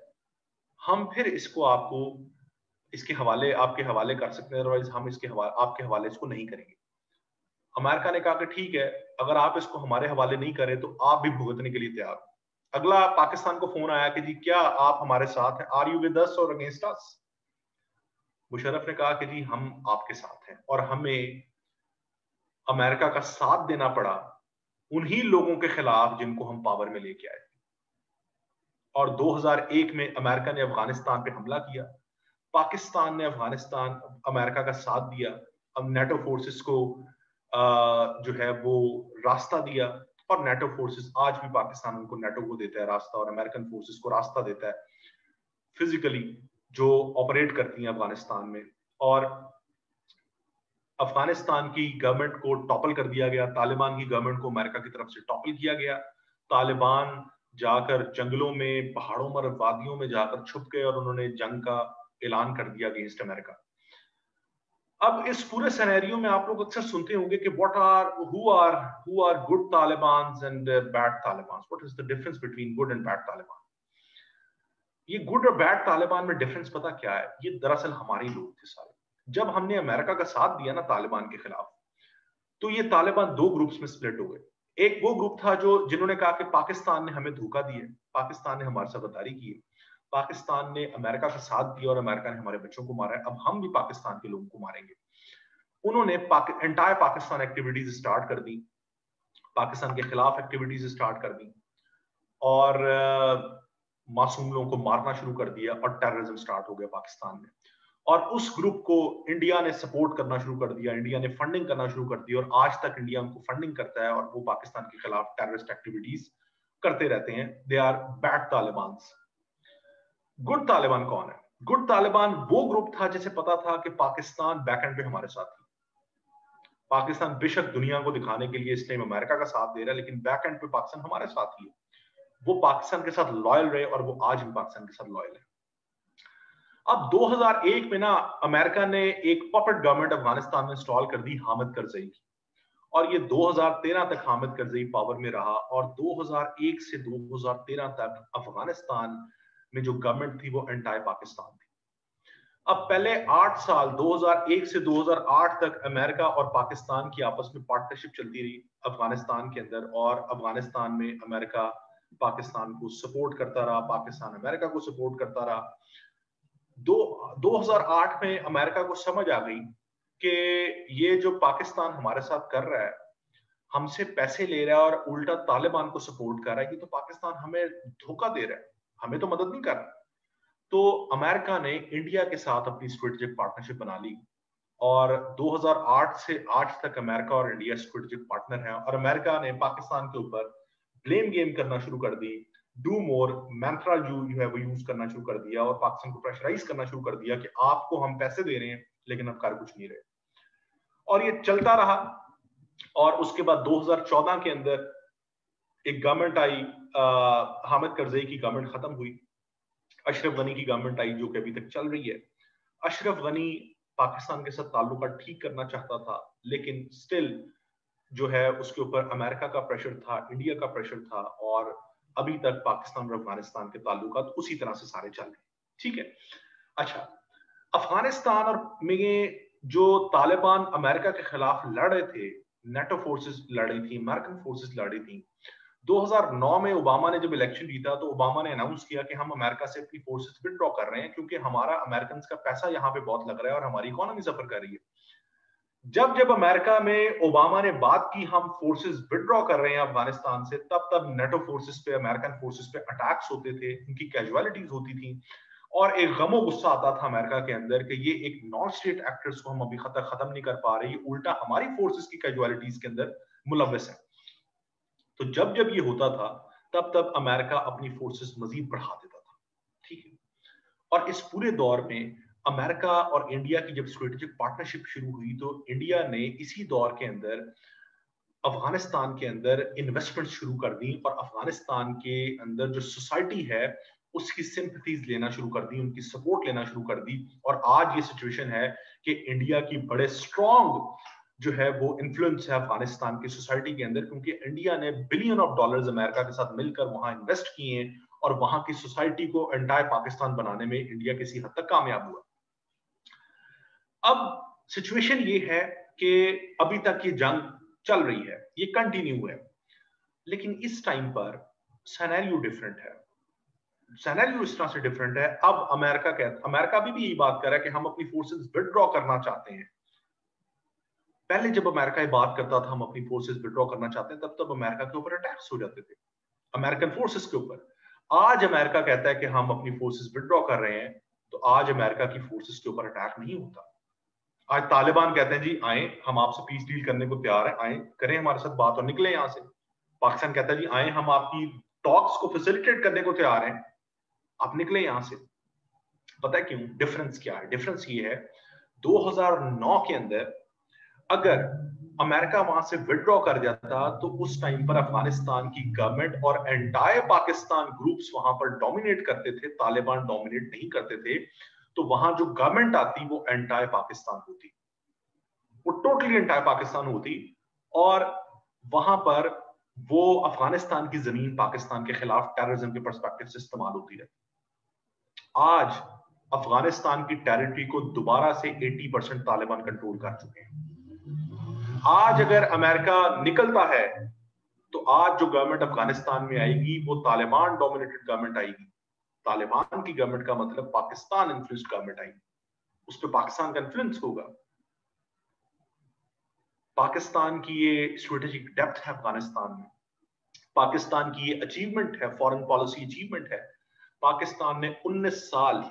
हम फिर इसको आपको इसके हवाले आपके हवाले कर सकते हैं, अदरवाइज हम इसके आपके हवाले इसको नहीं करेंगे। अमेरिका ने कहा कि ठीक है, अगर आप इसको हमारे हवाले नहीं करें तो आप भी भुगतने के लिए तैयार। अगला पाकिस्तान को फोन आया कि जी क्या आप हमारे साथ हैं, आर यू विद अस और अगेंस्ट अस। मुशर्रफ ने कहा कि जी हम आपके साथ हैं और हमें अमेरिका का साथ देना पड़ा उन्हीं लोगों के खिलाफ जिनको हम पावर में लेके आए। और 2001 में अमेरिका ने अफगानिस्तान पे हमला किया, पाकिस्तान ने अफगानिस्तान अमेरिका का साथ दिया, अब नेटो फोर्सेस को जो है वो रास्ता दिया और नेटो फोर्सेस आज भी पाकिस्तान उनको नेटो को देता है रास्ता और अमेरिकन फोर्सेस को रास्ता देता है फिजिकली जो ऑपरेट करती हैं अफगानिस्तान में। और अफगानिस्तान की गवर्नमेंट को टॉपल कर दिया गया, तालिबान की गवर्नमेंट को अमेरिका की तरफ से टॉपल किया गया। तालिबान जाकर जंगलों में, पहाड़ों में, वादियों में जाकर छुप गए और उन्होंने जंग का ऐलान कर दिया अगेंस्ट अमेरिका। अब इस पूरे सिनेरियो में आप लोग अक्सर सुनते होंगे कि who are good Taliban and bad Taliban, what is the difference between good and bad Taliban. ये गुड और बैड तालिबान में डिफरेंस पता क्या है, ये दरअसल हमारे लोग थे सारे। जब हमने अमेरिका का साथ दिया ना तालिबान के खिलाफ, तो ये तालिबान दो ग्रुप्स में स्प्लिट हो गए। एक वो ग्रुप था जो जिन्होंने कहा कि पाकिस्तान ने हमें धोखा दिया, पाकिस्तान ने हमारे साथ गद्दारी की, पाकिस्तान ने अमेरिका का साथ दिया और अमेरिका ने हमारे बच्चों को मारा है, अब हम भी पाकिस्तान के लोगों को मारेंगे। उन्होंने एंटायर पाकिस्तान एक्टिविटीज स्टार्ट कर दी, पाकिस्तान के खिलाफ एक्टिविटीज स्टार्ट कर दी और मासूम लोगों को मारना शुरू कर दिया और टेररिज्म स्टार्ट हो गया पाकिस्तान में। और उस ग्रुप को इंडिया ने सपोर्ट करना शुरू कर दिया, इंडिया ने फंडिंग करना शुरू कर दी और आज तक इंडिया उनको फंडिंग करता है और वो पाकिस्तान के खिलाफ टेररिस्ट एक्टिविटीज करते रहते हैं। They are bad Taliban. Good Taliban कौन है? गुड तालिबान वो ग्रुप था जिसे पता था कि पाकिस्तान बैकएंड पे हमारे साथ है, पाकिस्तान बेशक दुनिया को दिखाने के लिए इस टाइम अमेरिका का साथ दे रहा है लेकिन बैकएंड पे पाकिस्तान हमारे साथ ही है। वो पाकिस्तान के साथ लॉयल रहे और वो आज भी पाकिस्तान के साथ लॉयल है। अब 2001 में ना अमेरिका ने एक पपेट गवर्नमेंट अफगानिस्तान में इंस्टॉल कर दी, हामिद करजई की, और ये 2013 तक हामिद करजई पावर में रहा और 2001 से 2013 तक अफगानिस्तान में जो गवर्नमेंट थी वो एंटायर पाकिस्तान थी। अब पहले 8 साल 2001 से 2008 तक अमेरिका और पाकिस्तान की आपस में पार्टनरशिप चलती रही अफगानिस्तान के अंदर और अफगानिस्तान में अमेरिका पाकिस्तान को सपोर्ट करता रहा, पाकिस्तान अमेरिका को सपोर्ट करता रहा। 2008 में अमेरिका को समझ आ गई कि ये जो पाकिस्तान हमारे साथ कर रहा है, हमसे पैसे ले रहा है और उल्टा तालिबान को सपोर्ट कर रहा है, ये तो पाकिस्तान हमें धोखा दे रहा है, हमें तो मदद नहीं कर रहा। तो अमेरिका ने इंडिया के साथ अपनी स्ट्रेटेजिक पार्टनरशिप बना ली और 2008 से आज तक अमेरिका और इंडिया स्ट्रेटेजिक पार्टनर है। और अमेरिका ने पाकिस्तान के ऊपर ब्लेम गेम करना शुरू कर दी, डू मोर मंत्रा जो है वो यूज करना शुरू कर दिया और पाकिस्तान को प्रेशराइज करना शुरू कर दिया कि आपको हम पैसे दे रहे हैं लेकिन आप कर कुछ नहीं रहे। और ये चलता रहा और उसके बाद 2014 के अंदर एक गवर्नमेंट आई, हामिद करजई की गवर्नमेंट खत्म हुई, अशरफ गनी की गवर्नमेंट आई जो कि अभी तक चल रही है। अशरफ गनी पाकिस्तान के साथ ताल्लुकात ठीक करना चाहता था लेकिन स्टिल जो है उसके ऊपर अमेरिका का प्रेशर था, इंडिया का प्रेशर था और अभी तक पाकिस्तान और अफगानिस्तान के ताल्लुकात उसी तरह से सारे चल रहे हैं। ठीक है, अच्छा, अफगानिस्तान और में जो तालिबान अमेरिका के खिलाफ लड़ रहे थे, नेटो फोर्सेस लड़ रही थी, अमेरिकन फोर्सेस लड़ रही थी। 2009 में ओबामा ने जब इलेक्शन जीता तो ओबामा ने अनाउंस किया कि हम अमेरिका से अपनी फोर्सेस विदड्रॉ कर रहे हैं क्योंकि हमारा अमेरिकन का पैसा यहाँ पे बहुत लग रहा है और हमारी इकोनॉमी सफर कर रही है। जब जब अमेरिका में ओबामा ने बात की हम फोर्सेस विड्रॉ कर रहे हैं अफगानिस्तान से, तब तब नेटो फोर्सेस पे, अमेरिकन फोर्सेस पे अटैक्स होते थे, उनकी कैजुअलिटीज होती थी और एक गमो गुस्सा आता था अमेरिका के अंदर कि ये एक नॉन स्टेट एक्टर्स को हम अभी खत्म नहीं कर पा रहे, ये उल्टा हमारी फोर्सेस की कैजुअलिटीज के अंदर मुलविस है। तो जब जब ये होता था तब तब अमेरिका अपनी फोर्सेस मजीद बढ़ा देता था, ठीक है। और इस पूरे दौर में अमेरिका और इंडिया की जब स्ट्रेटेजिक पार्टनरशिप शुरू हुई तो इंडिया ने इसी दौर के अंदर अफगानिस्तान के अंदर इन्वेस्टमेंट शुरू कर दी और अफगानिस्तान के अंदर जो सोसाइटी है उसकी सिंपथीज लेना शुरू कर दी, उनकी सपोर्ट लेना शुरू कर दी। और आज ये सिचुएशन है कि इंडिया की बड़े स्ट्रॉन्ग जो है वो इन्फ्लुएंस है अफगानिस्तान की सोसाइटी के अंदर, क्योंकि इंडिया ने बिलियन ऑफ डॉलर्स अमेरिका के साथ मिलकर वहां इन्वेस्ट किए और वहां की सोसाइटी को एंटायर पाकिस्तान बनाने में इंडिया किसी हद तक कामयाब हुआ। अब सिचुएशन ये है कि अभी तक ये जंग चल रही है, ये कंटिन्यू है, लेकिन इस टाइम पर सिनेरियो डिफरेंट है। सिनेरियो इस तरह से डिफरेंट है, अब अमेरिका भी यही बात कर रहा है कि हम अपनी फोर्सेस विथड्रॉ करना चाहते हैं। पहले जब अमेरिका ये बात करता था हम अपनी फोर्सेस विड्रॉ करना चाहते हैं, तब तब अमेरिका के ऊपर अटैक्स हो जाते थे, अमेरिकन फोर्सेस के ऊपर। आज अमेरिका कहता है कि हम अपनी फोर्सेस विड्रॉ कर रहे हैं, तो आज अमेरिका की फोर्सेस के ऊपर अटैक नहीं होता। आज तालिबान कहते हैं जी आए, हम आपसे पीस डील करने को तैयार है, आए करें हमारे साथ बात और निकले यहाँ से। पाकिस्तान कहता है जी आए, हम आपकी टॉक्स को फैसिलिटेट करने को तैयार है, आप निकले यहाँ से। पता है क्यों? डिफरेंस क्या है? डिफरेंस ये है, 2009 के अंदर अगर अमेरिका वहां से विड्रॉ कर जाता तो उस टाइम पर अफगानिस्तान की गवर्नमेंट और एंटायर पाकिस्तान ग्रुप्स वहां पर डोमिनेट करते थे, तालिबान डोमिनेट नहीं करते थे। तो वहां जो गवर्नमेंट आती वो एंटायर पाकिस्तान होती, वो टोटली एंटायर पाकिस्तान होती, और वहां पर वो अफगानिस्तान की जमीन पाकिस्तान के खिलाफ टेररिज्म के पर्सपेक्टिव से इस्तेमाल होती रहती। आज अफगानिस्तान की टेरिटरी को दोबारा से 80% तालिबान कंट्रोल कर चुके हैं। आज अगर अमेरिका निकलता है तो आज जो गवर्नमेंट अफगानिस्तान में आएगी वो तालिबान डोमिनेटेड गवर्नमेंट आएगी। तालिबान की गवर्नमेंट का मतलब पाकिस्तान इन्फ्लुएंस्ड गवर्नमेंट आएगी, उस पर पाकिस्तान का इन्फ्लुएंस होगा। पाकिस्तान की ये स्ट्रेटेजिक डेप्थ है अफगानिस्तान में, पाकिस्तान की ये अचीवमेंट है, फॉरेन पॉलिसी अचीवमेंट है। पाकिस्तान ने 19 साल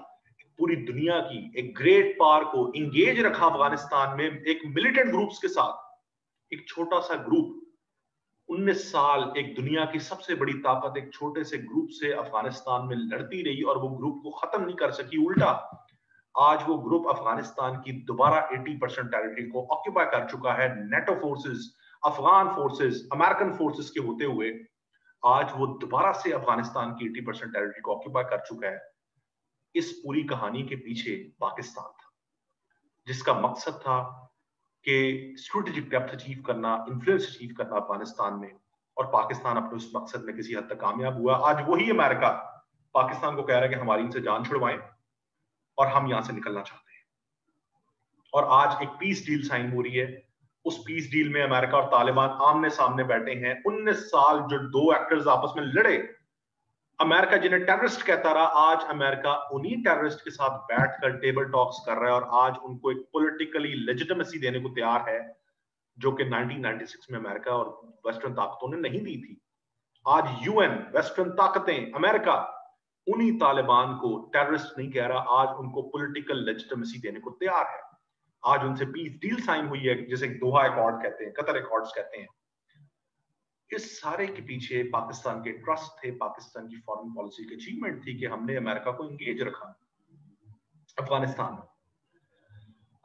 पूरी दुनिया की एक ग्रेट पावर को इंगेज रखा अफगानिस्तान में, एक मिलिटेंट ग्रुप्स के साथ। एक छोटा सा ग्रुप 19 साल एक दुनिया की सबसे बड़ी ताकत एक छोटे से ग्रुप से अफगानिस्तान में लड़ती रही और वो ग्रुप को खत्म नहीं कर सकी, उल्टा आज वो ग्रुप अफगानिस्तान की दोबारा 80% टेरिटरी को ऑक्यूपाई कर चुका है। NATO forces, Afghan forces, American forces के होते हुए आज वो दोबारा से अफगानिस्तान की 80% टेरिटरी को ऑक्यूपाई कर चुका है। इस पूरी कहानी के पीछे पाकिस्तान था, जिसका मकसद था स्ट्रेटेजिक डेप्थ अचीव करना, इन्फ्लुएंस अचीव करना अफगानिस्तान में, और पाकिस्तान अपने उस मकसद में किसी हद तक कामयाब हुआ। आज वही अमेरिका पाकिस्तान को कह रहा है कि हमारी इनसे जान छुड़वाएं और हम यहां से निकलना चाहते हैं। और आज एक पीस डील साइन हो रही है, उस पीस डील में अमेरिका और तालिबान आमने सामने बैठे हैं। 19 साल जो दो एक्टर्स आपस में लड़े, अमेरिका जिन्हें टेररिस्ट कहता रहा, आज अमेरिका उन्हीं टेररिस्ट के साथ बैठकर टेबल टॉक्स कर रहा है और आज उनको एक पॉलिटिकली लेजिटिमेसी देने को तैयार है, जो कि 1996 में अमेरिका और वेस्टर्न ताकतों ने नहीं दी थी। आज यूएन, वेस्टर्न ताकतें, अमेरिका उन्हीं तालिबान को टेररिस्ट नहीं कह रहा, आज उनको पॉलिटिकल लेजिटिमेसी देने को तैयार है। आज उनसे पीस डील साइन हुई है, जिसे दोहा अकॉर्ड कहते हैं, कतर अकॉर्ड्स कहते हैं। इस सारे के पीछे पाकिस्तान के ट्रस्ट थे, पाकिस्तान की फॉरेन पॉलिसी की अचीवमेंट थी कि हमने अमेरिका को एंगेज रखा अफगानिस्तान में।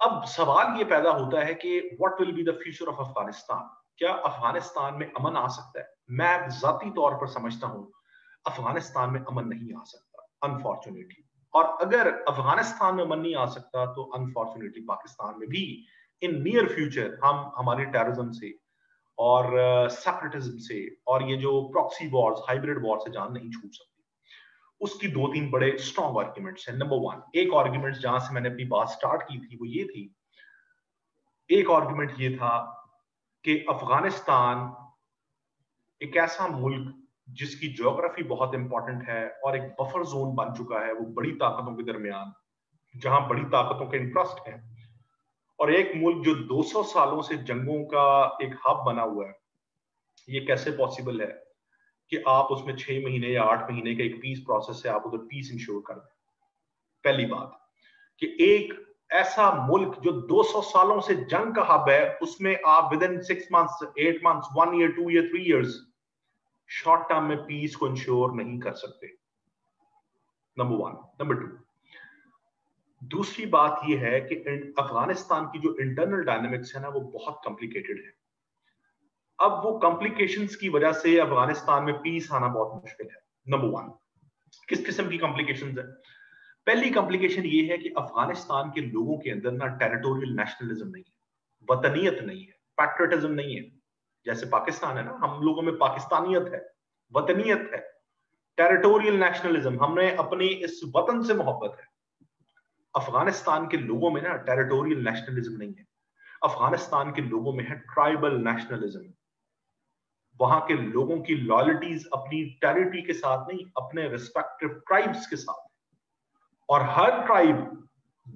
अब सवाल ये पैदा होता है कि what will be the future of Afghanistan? क्या अफगानिस्तान में अमन आ सकता है? मैं जाती तौर पर समझता हूं अफगानिस्तान में अमन नहीं आ सकता, अनफॉर्चुनेटली। और अगर अफगानिस्तान में अमन नहीं आ सकता तो अनफॉर्चुनेटली पाकिस्तान में भी इन नियर फ्यूचर हम हमारे टेररिज्म से और सेपरेटिज्म से और ये जो प्रॉक्सी वॉर्स, हाइब्रिड वॉर्स से जान नहीं छूट सकती। उसकी दो तीन बड़े स्ट्रॉन्ग आर्ग्यूमेंट्स हैं। नंबर वन, एक आर्ग्यूमेंट जहां से मैंने अपनी बात स्टार्ट की थी वो ये थी, एक आर्ग्यूमेंट ये था कि अफगानिस्तान एक ऐसा मुल्क जिसकी ज्योग्राफी बहुत इंपॉर्टेंट है और एक बफर जोन बन चुका है वो बड़ी ताकतों के दरमियान, जहां बड़ी ताकतों के इंटरेस्ट है, और एक मुल्क जो 200 सालों से जंगों का एक हब बना हुआ है। ये कैसे पॉसिबल है कि आप उसमें 6 महीने या 8 महीने का एक पीस प्रोसेस है, आप उधर पीस इंश्योर कर दें? पहली बात कि एक ऐसा मुल्क जो 200 सालों से जंग का हब है, उसमें आप within 6 months, 8 months, 1 year, 2 year, 3 years short term में पीस को इंश्योर नहीं कर सकते। नंबर 1। नंबर 2, दूसरी बात यह है कि अफगानिस्तान की जो इंटरनल डायनेमिक्स है ना, वो बहुत कॉम्प्लिकेटेड है। अब वो कॉम्प्लिकेशंस की वजह से अफगानिस्तान में पीस आना बहुत मुश्किल है। नंबर 1, किस किस्म की कॉम्प्लिकेशंस है? पहली कॉम्प्लिकेशन ये है कि अफगानिस्तान के लोगों के अंदर ना टेरिटोरियल नेशनलिज्म नहीं है, वतनियत नहीं है, पैट्रियटिज्म नहीं है। जैसे पाकिस्तान है ना, हम लोगों में पाकिस्तानियत है, वतनियत है, टेरिटोरियल नेशनलिज्म, हमने अपने इस वतन से मोहब्बत है। अफगानिस्तान के लोगों में ना टेरिटोरियल नेशनलिज्म नहीं है, अफगानिस्तान के लोगों में है ट्राइबल नेशनलिज्म। वहां के लोगों की लॉयल्टीज अपनी टेरिटरी के साथ नहीं, अपने रिस्पेक्टिव ट्राइब्स के साथ, और हर ट्राइब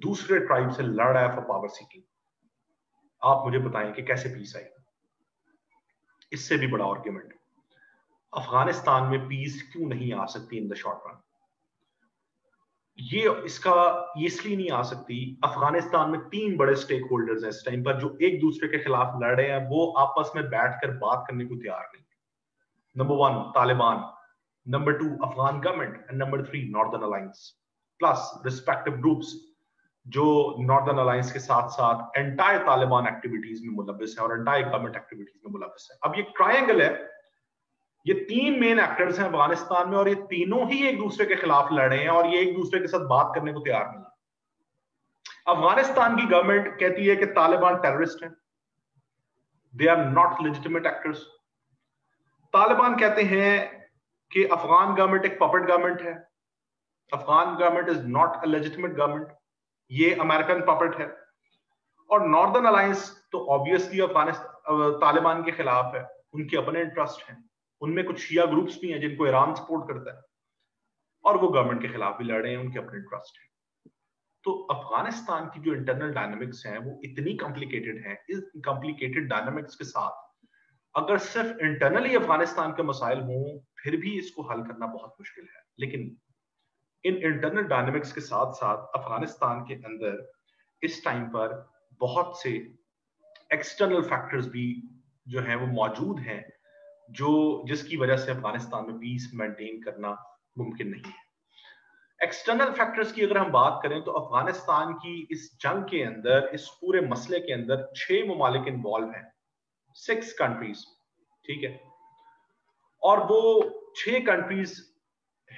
दूसरे ट्राइब से लड़ रहा है फॉर पावर सीकिंग। आप मुझे बताएं कि कैसे पीस आएगा? इससे भी बड़ा आर्ग्यूमेंट, अफगानिस्तान में पीस क्यों नहीं आ सकती इन द शॉर्ट रन? ये इसलिए नहीं आ सकती, अफगानिस्तान में 3 बड़े स्टेक होल्डर्स हैं इस टाइम पर जो एक दूसरे के खिलाफ लड़ रहे हैं, वो आपस में बैठकर बात करने को तैयार नहीं है। Number 1 Taliban, number 2 Afghan government, and number 3 northern alliance plus respective groups जो नॉर्दर्न अलायंस के साथ साथ एंटायर तालिबान एक्टिविटीज में मुलविस है और एंटायर गवर्नमेंट एक्टिविटीज में मुलविस है। अब ये ट्रायंगल है, ये 3 मेन एक्टर्स हैं अफगानिस्तान में, और ये तीनों ही एक दूसरे के खिलाफ लड़े हैं और ये एक दूसरे के साथ बात करने को तैयार नहीं है। अफगानिस्तान की गवर्नमेंट कहती है कि तालिबान टेररिस्ट हैं, they are not legitimate actors. Taliban कहते हैं कि अफगान गवर्नमेंट एक पपेट गवर्नमेंट है, Afghan government is not a legitimate government, ये अमेरिकन पपेट है। और नॉर्दर्न अलायंस तो ऑब्वियसली अफगानिस्तान तालिबान के खिलाफ है, उनके अपने इंटरेस्ट हैं, उनमें कुछ शिया ग्रुप्स भी हैं जिनको ईरान सपोर्ट करता है और वो गवर्नमेंट के खिलाफ भी लड़ रहे हैं, उनके अपने इंटरेस्ट हैं। तो अफगानिस्तान की जो इंटरनल डायनामिक्स हैं वो इतनी कॉम्प्लिकेटेड हैं, इस कॉम्प्लिकेटेड डायनामिक्स के साथ अगर सिर्फ इंटरनली अफगानिस्तान के मसाइल हों फिर भी इसको हल करना बहुत मुश्किल है, लेकिन इन इंटरनल डायनामिक्स के साथ साथ अफगानिस्तान के अंदर इस टाइम पर बहुत से एक्सटर्नल फैक्टर्स भी जो हैं वो मौजूद हैं जो जिसकी वजह से अफगानिस्तान में पीस मेंटेन करना मुमकिन नहीं है। एक्सटर्नल फैक्टर्स की अगर हम बात करें तो अफगानिस्तान की इस जंग के अंदर, इस पूरे मसले के अंदर 6 ममालिक इन्वॉल्व हैं, 6 कंट्रीज, ठीक है, और वो 6 कंट्रीज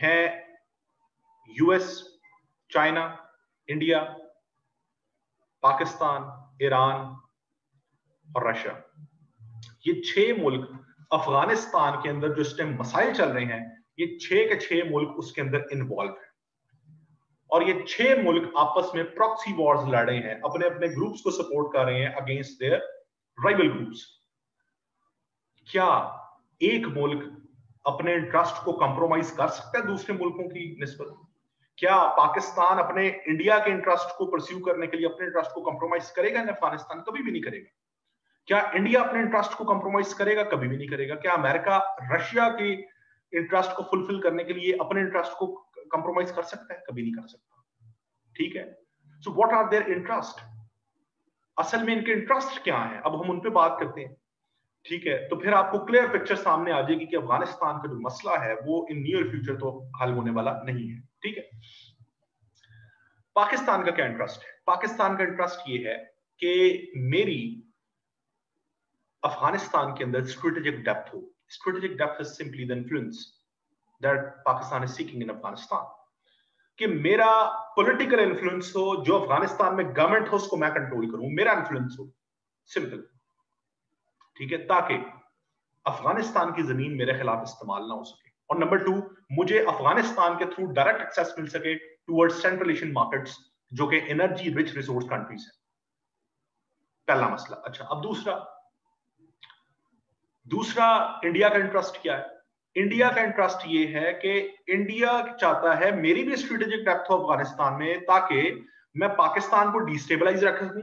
हैं US, China, India, Pakistan, Iran और रशिया। ये 6 मुल्क अफगानिस्तान के अंदर जो इस टाइम मसाइल चल रहे हैं, ये 6 के 6 मुल्क उसके अंदर इन्वॉल्व हैं और ये 6 मुल्क आपस में प्रॉक्सी वॉर्स लड़ रहे हैं, अपने अपने ग्रुप्स को सपोर्ट कर रहे हैं अगेंस्ट देयर राइवल ग्रुप्स। क्या एक मुल्क अपने इंटरेस्ट को कॉम्प्रोमाइज कर सकता है दूसरे मुल्कों की निस्बत? क्या पाकिस्तान अपने इंडिया के इंटरेस्ट को परस्यू करने के लिए अपने इंटरेस्ट को कॉम्प्रोमाइज करेगा? अफगानिस्तान कभी भी नहीं करेगा। क्या इंडिया अपने इंटरेस्ट को कॉम्प्रोमाइज करेगा? कभी भी नहीं करेगा। क्या अमेरिका रशिया के इंटरेस्ट को फुलफिल करने के लिए अपने इंटरेस्ट को कॉम्प्रोमाइज कर सकता है? कभी नहीं कर सकता। ठीक है, so what are their interest, असल में इनके इंटरेस्ट क्या है, अब हम उन पर बात करते हैं। ठीक है, तो फिर आपको क्लियर पिक्चर सामने आ जाएगी कि अफगानिस्तान का जो मसला है वो इन नियर फ्यूचर तो हल होने वाला नहीं है। ठीक है, पाकिस्तान का क्या इंटरेस्ट है? पाकिस्तान का इंटरेस्ट ये है कि मेरी अफगानिस्तान के अंदर स्ट्रेटेजिक डेप्थ हो। Strategic depth is simply the influence that Pakistan is seeking in Afghanistan, कि मेरा पॉलिटिकल इन्फ्लुएंस हो, जो अफगानिस्तान में गवर्नमेंट हो उसको मैं कंट्रोल करूं, मेरा इन्फ्लुएंस हो, सिंपल। ठीक है, ताकि अफगानिस्तान की जमीन मेरे खिलाफ इस्तेमाल ना हो सके। और नंबर 2, मुझे अफगानिस्तान के थ्रू डायरेक्ट एक्सेस मिल सके टुवर्ड्स सेंट्रल एशियन मार्केट्स जो कि एनर्जी रिच रिसोर्स कंट्रीज है। पहला मसला। अच्छा, अब दूसरा इंडिया का इंटरेस्ट क्या है? इंडिया का इंटरेस्ट ये है कि इंडिया चाहता है मेरी भी स्ट्रेटेजिक डेप्थ हो अफगानिस्तान में, ताकि मैं पाकिस्तान को डिस्टेबलाइज रख सकूं,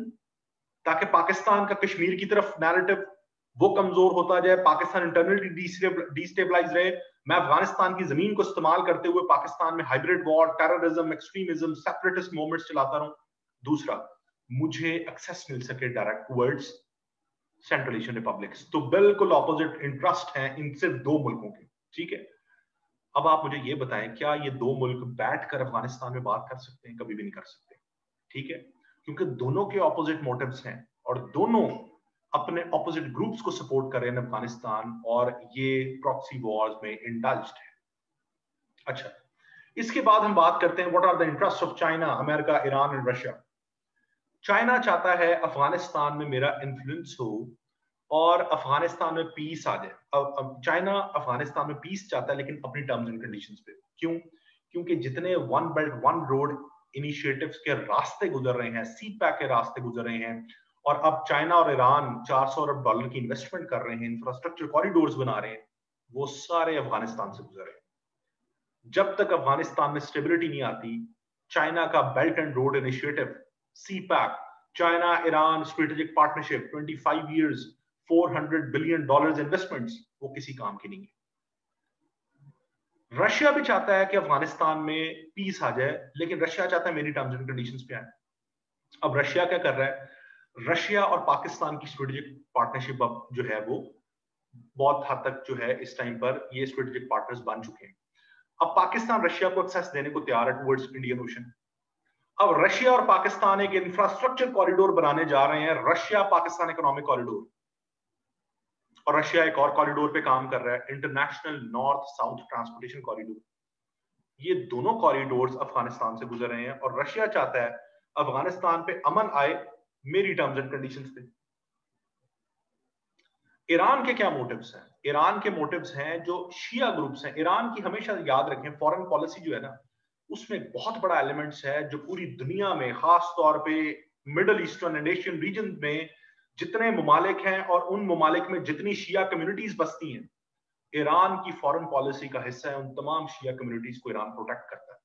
ताकि पाकिस्तान का कश्मीर की तरफ नैरेटिव वो कमजोर होता जाए, पाकिस्तान इंटरनली डिस्टेबलाइज रहे। मैं अफगानिस्तान की जमीन को इस्तेमाल करते हुए पाकिस्तान में hybrid war, terrorism, extremism, separatist movements चलाता रहूं। दूसरा, मुझे एक्सेस मिल सके direct towards central Asian republics. तो बिल्कुल ऑपोजिट इंटरेस्ट हैं इन सिर्फ दो मुल्कों के। ठीक है, अब आप मुझे ये बताएं, क्या ये दो मुल्क बैठकर अफगानिस्तान में बात कर सकते हैं? कभी भी नहीं कर सकते। ठीक है, क्योंकि दोनों के ऑपोजिट मोटिव्स हैं और दोनों अपने ऑपोजिट ग्रुप्स को सपोर्ट कर रहे हैं अफगानिस्तान, और ये प्रॉक्सी वॉर्स में इंडल्ज्ड है। अच्छा, इसके बाद हम बात करते हैं what are the interest of China, America, Iran and Russia. China चाहता है अफगानिस्तान में मेरा इन्फ्लुएंस हो और अफगानिस्तान में पीस आ जाए। अब चाइना अफगानिस्तान में पीस चाहता है, लेकिन अपनी टर्म्स एंड कंडीशंस पे। क्यों? क्योंकि जितने one belt one road initiatives के रास्ते गुजर रहे हैं, सीपैक के रास्ते गुजर रहे हैं, और अब चाइना और ईरान $400 अरब की इन्वेस्टमेंट कर रहे हैं, इंफ्रास्ट्रक्चर कॉरिडोर्स बना रहे हैं, वो सारे अफगानिस्तान से गुजर रहे हैं। जब तक अफगानिस्तान में स्टेबिलिटी नहीं आती, चाइना का belt and road initiative, CPEC, China Iran strategic partnership, 25 years, $400 billion investments, वो किसी काम की नहीं है। रशिया भी चाहता है कि अफगानिस्तान में पीस आ जाए, लेकिन रशिया चाहता है मेरी टर्म्स एंड कंडीशंस पे आए। अब रशिया क्या कर रहा है? रशिया और पाकिस्तान की स्ट्रेटेजिक पार्टनरशिप अब जो है वो बहुत हद तक जो है इस टाइम पर ये स्ट्रेटेजिक पार्टनर्स बन चुके हैं। अब पाकिस्तान रशिया को एक्सेस देने को तैयार है टुवर्ड्स इंडियन ओशन। अब रशिया और पाकिस्तान एक इंफ्रास्ट्रक्चर कॉरिडोर बनाने जा रहे हैं, रशिया पाकिस्तान इकोनॉमिक कॉरिडोर, और रशिया एक और कॉरिडोर पे काम कर रहा है, international north south transportation corridor. ये दोनों कॉरिडोर्स अफगानिस्तान से गुजर रहे हैं और रशिया चाहता है अफगानिस्तान पे अमन आए मेरी टर्म्स एंड कंडीशंस पे। ईरान के क्या मोटिव्स हैं? ईरान के मोटिव्स हैं जो शिया ग्रुप्स हैं। ईरान की हमेशा याद रखें, फॉरेन पॉलिसी जो है ना, उसमें बहुत बड़ा एलिमेंट्स है जो पूरी दुनिया में, खास तौर पे Middle Eastern and Asian region में जितने ममालिक हैं और उन ममालिक में जितनी शिया कम्युनिटीज बसती हैं, ईरान की फॉरेन पॉलिसी का हिस्सा है। उन तमाम शिया कम्युनिटीज को ईरान प्रोटेक्ट करता है,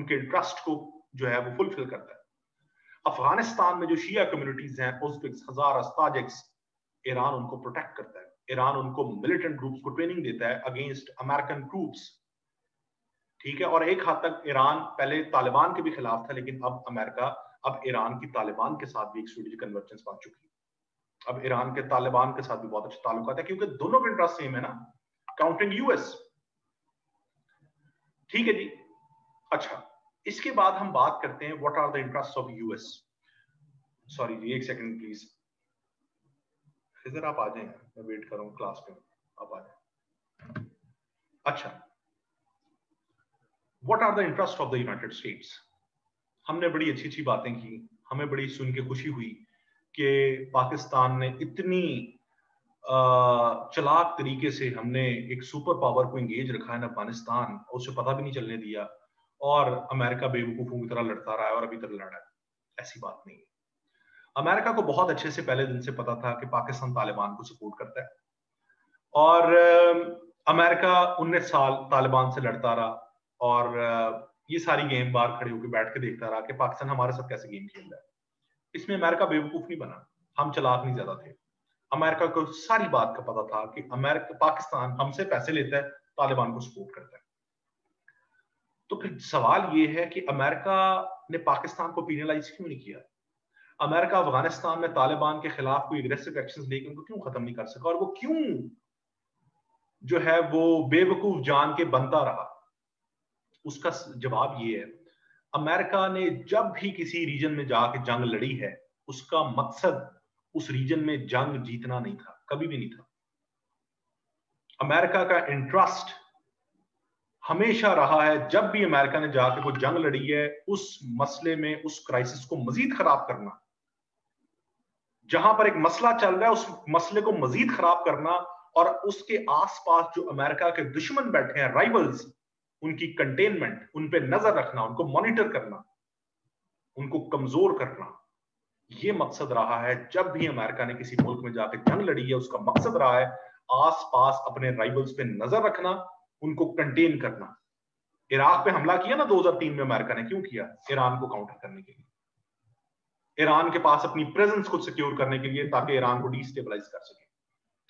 उनके इंटरेस्ट को जो है वो फुलफिल करता है। अफगानिस्तान में जो शिया कम्युनिटीज हैं, उज़्बेक्स, हज़ारास, ताजिक्स, ईरान उनको प्रोटेक्ट करता है, ईरान उनको मिलिटेंट ग्रुप्स को ट्रेनिंग देता है अगेंस्ट अमेरिकन ट्रूप्स। ठीक है, और एक हद तक ईरान पहले तालिबान के भी खिलाफ था, लेकिन अब अमेरिका अब ईरान की तालिबान के साथ भी एक स्ट्रेटेजिक कन्वर्जेंस बन चुकी है। अब ईरान के तालिबान के साथ भी बहुत अच्छा ताल्लुकात है, क्योंकि दोनों के इंटरेस्ट सेम है ना, काउंटिंग यूएस। ठीक है जी। अच्छा, इसके बाद हम बात करते हैं what are the interest of US. Sorry जी, एक सेकंड प्लीज, इधर आप आ जाए, मैं वेट कर रहा हूं क्लास में, आप आ जाए। अच्छा, what are the interest of the United States. हमने बड़ी अच्छी अच्छी बातें की, हमें बड़ी सुन के खुशी हुई कि पाकिस्तान ने इतनी चालाक तरीके से हमने एक सुपर पावर को इंगेज रखा है अफगानिस्तान, उसे पता भी नहीं चलने दिया, और अमेरिका बेवकूफों की तरह लड़ता रहा है और अभी तक लड़ रहा है। ऐसी बात नहीं है। अमेरिका को बहुत अच्छे से पहले दिन से पता था कि पाकिस्तान तालिबान को सपोर्ट करता है, और अमेरिका 19 साल तालिबान से लड़ता रहा, और ये सारी गेम बाहर खड़े होकर बैठ के देखता रहा कि पाकिस्तान हमारे साथ कैसे गेम खेल रहा है। इसमें अमेरिका बेवकूफ नहीं बना, हम चालाक नहीं ज्यादा थे। अमेरिका को सारी बात का पता था कि अमेरिका, पाकिस्तान हमसे पैसे लेता है, तालिबान को सपोर्ट करता है। तो फिर सवाल ये है कि अमेरिका ने पाकिस्तान को पीनलाइज क्यों नहीं किया? अमेरिका अफगानिस्तान में तालिबान के खिलाफ कोई एग्रेसिव एक्शंस लेकर उनको क्यों खत्म नहीं कर सका, और वो क्यों जो है वो बेवकूफ जान के बनता रहा? उसका जवाब ये है, अमेरिका ने जब भी किसी रीजन में जाके जंग लड़ी है, उसका मकसद उस रीजन में जंग जीतना नहीं था, कभी भी नहीं था। अमेरिका का इंटरेस्ट हमेशा रहा है, जब भी अमेरिका ने जाके कोई जंग लड़ी है, उस मसले में, उस क्राइसिस को मजीद खराब करना, जहां पर एक मसला चल रहा है उस मसले को मजीद खराब करना, और उसके आसपास जो अमेरिका के दुश्मन बैठे हैं, राइवल्स, उनकी कंटेनमेंट, उन पे नजर रखना, उनको मॉनिटर करना, उनको कमजोर करना, ये मकसद रहा है। जब भी अमेरिका ने किसी मुल्क में जाकर जंग लड़ी है, उसका मकसद रहा है आसपास अपने राइवल्स पे नजर रखना, उनको कंटेन करना। इराक पे हमला किया ना 2003 में अमेरिका ने, क्यों किया? ईरान को काउंटर करने के लिए, ईरान के पास अपनी प्रेजेंस को सिक्योर करने के लिए, ताकि ईरान को डिस्टेबलाइज कर सके।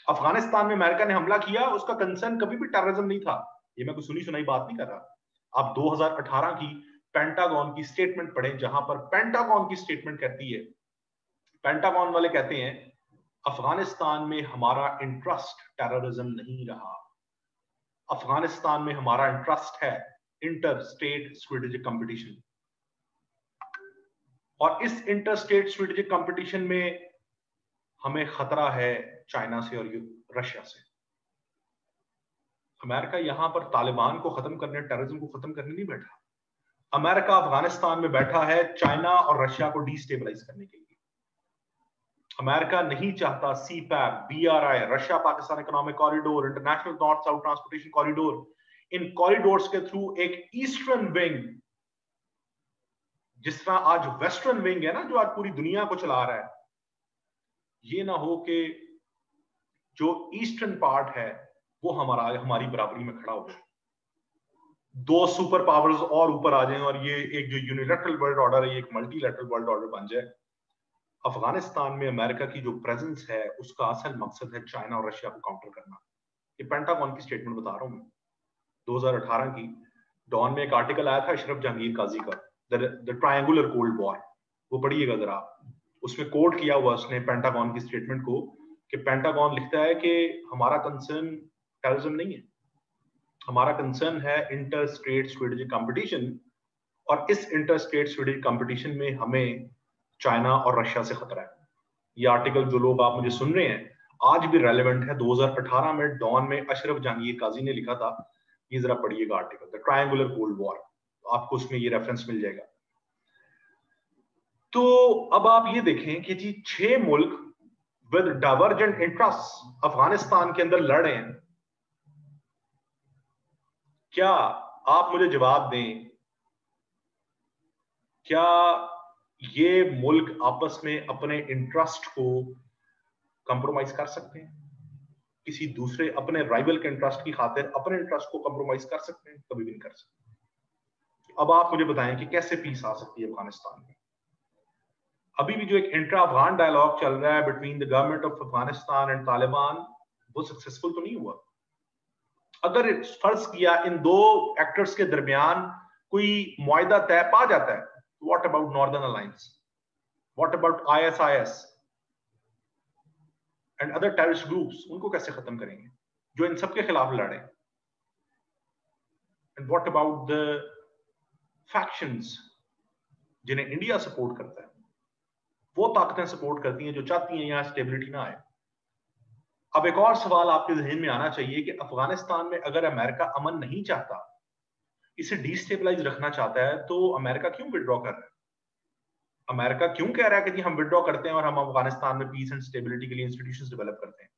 अफगानिस्तान में अमेरिका ने हमला किया, उसका कंसर्न कभी भी टेररिज्म नहीं था। ये मैं कोई सुनी सुनाई बात नहीं कर रहा। आप 2018 की पेंटागॉन की स्टेटमेंट पढ़ें, जहां पर पेंटागॉन की स्टेटमेंट कहती है, पेंटागॉन वाले कहते हैं अफगानिस्तान में हमारा इंटरेस्ट टेररिज्म नहीं रहा, अफगानिस्तान में हमारा इंटरेस्ट है इंटर स्टेट स्ट्रेटेजिक कंपटीशन। और इस इंटर स्टेट स्ट्रेटेजिक कंपटीशन में हमें खतरा है चाइना से और रशिया से। अमेरिका यहां पर तालिबान को खत्म करने, टेररिज्म को खत्म करने नहीं बैठा। अमेरिका अफगानिस्तान में बैठा है चाइना और रशिया को डिस्टेबलाइज करने के लिए। अमेरिका नहीं चाहता CPEC, BRI, Russia Pakistan economic corridor, international north south transportation corridor, इन कॉरिडोर्स के थ्रू एक ईस्टर्न विंग, जिस तरह आज वेस्टर्न विंग है ना जो आज पूरी दुनिया को चला रहा है, ये ना हो कि जो ईस्टर्न पार्ट है वो हमारी बराबरी में खड़ा हो जाए, दो सुपर पावर्स और ऊपर आ जाए और ये एक जो यूनिलैटरल वर्ल्ड ऑर्डर है ये एक मल्टीलैटरल वर्ल्ड ऑर्डर बन जाए। अफगानिस्तान में अमेरिका की जो प्रेजेंस है उसका असल मकसद है चाइना और रशिया को काउंटर करना। ये पेंटागॉन की स्टेटमेंट बता रहा हूं मैं, 2018 की। डॉन में एक आर्टिकल आया था अशरफ जहांगीर काजी का, द ट्रायंगुलर कोल्ड वॉर, वो पढ़िएगा जरा। उसमें कोट किया हुआ उसने पेंटागॉन की स्टेटमेंट को कि पेंटागॉन लिखता है कि हमारा कंसर्न टेररिज्म नहीं है, हमारा कंसर्न है इंटर स्टेट स्ट्रेटेजिक कंपटीशन, और इस इंटर स्टेट स्ट्रेटेजिक कंपटीशन में हमें चाइना और रशिया से खतरा है। ये आर्टिकल जो लोग आप मुझे सुन रहे हैं आज भी रेलेवेंट है, 2018 में डॉन में अशरफ जहांगीर काजी ने लिखा था, ये जरा पढ़िएगा article the triangular cold war, आपको उसमें ये रेफरेंस मिल जाएगा। तो अब आप ये देखें कि जी 6 मुल्क विद डाइवर्जेंट इंटरेस्ट अफगानिस्तान के अंदर लड़ रहे हैं। क्या आप मुझे जवाब दें, क्या ये मुल्क आपस में अपने इंटरेस्ट को कंप्रोमाइज कर सकते हैं? किसी दूसरे अपने राइवल के इंटरेस्ट की खातिर अपने इंटरेस्ट को कंप्रोमाइज कर सकते हैं? कभी भी नहीं कर सकते। अब आप मुझे बताएं कि कैसे पीस आ सकती है अफगानिस्तान में। अभी भी जो एक इंट्रा अफगान डायलॉग चल रहा है between the government of Afghanistan and Taliban, वो सक्सेसफुल तो नहीं हुआ। अगर फर्ज किया इन दो एक्टर्स के दरमियान कोई मुआहिदा तय पा जाता है, what about northern alliance, what about ISIS and other terrorist groups, उनको कैसे खत्म करेंगे जो इन सबके खिलाफ लड़े? And what about the factions जिन्हें इंडिया सपोर्ट करता है, वो ताकतें सपोर्ट करती हैं जो चाहती हैं यहां स्टेबिलिटी ना आए। अब एक और सवाल आपके जहन में आना चाहिए कि अफगानिस्तान में अगर अमेरिका अमन नहीं चाहता, इसे डिस्टेबलाइज रखना चाहता है, तो अमेरिका क्यों विड्रॉ कर रहा है? अमेरिका क्यों कह रहा है कि जी हम विड्रॉ करते हैं और हम अफगानिस्तान में पीस एंड स्टेबिलिटी के लिए इंस्टीट्यूशंस डेवलप करते हैं?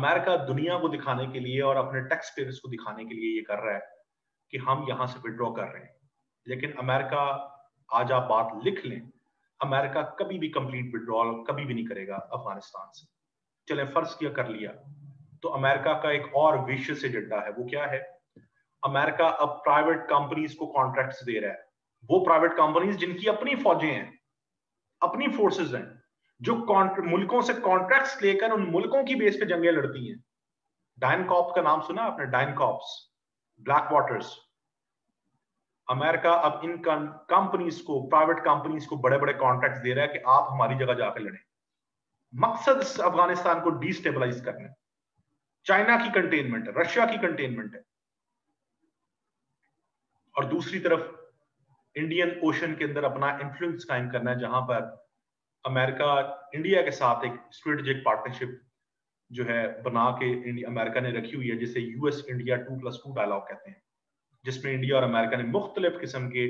अमेरिका दुनिया को दिखाने के लिए और अपने टैक्स पेयर्स को दिखाने के लिए ये कर रहा है कि हम यहां से विड्रॉ कर रहे हैं। लेकिन अमेरिका, आज आप बात लिख लें, अमेरिका कभी भी कंप्लीट विड्रॉल कभी भी नहीं करेगा अफगानिस्तान से। चले फर्ज किया कर लिया, तो अमेरिका का एक और विशेष एजेंडा है, वो क्या है? अमेरिका अब प्राइवेट कंपनीज को कॉन्ट्रैक्ट्स दे रहा है, वो प्राइवेट कंपनीज जिनकी अपनी फौजें हैं, अपनी फोर्सेज हैं, जो मुल्कों से कॉन्ट्रैक्ट्स लेकर उन मुल्कों की बेस पे जंगें लड़ती हैं। डाइनकॉर्प का नाम सुना आपने? डाइनकॉर्प्स, ब्लैकवाटर्स। अमेरिका अब इन कंपनीज को, प्राइवेट कंपनीज को बड़े बड़े कॉन्ट्रैक्ट्स दे रहा है कि आप हमारी जगह जाकर लड़ें। मकसद अफगानिस्तान को डिस्टेबलाइज करना, चाइना की कंटेनमेंट है, रशिया की कंटेनमेंट है। और दूसरी तरफ इंडियन ओशन के अंदर अपना इंफ्लुएंस कायम करना है, जहां पर अमेरिका इंडिया के साथ एक स्ट्रेटेजिक पार्टनरशिप जो है बना के अमेरिका ने रखी हुई है, जिसे US इंडिया 2+2 डायलॉग कहते हैं, जिसमें इंडिया और अमेरिका ने मुख्तलिफ किस्म के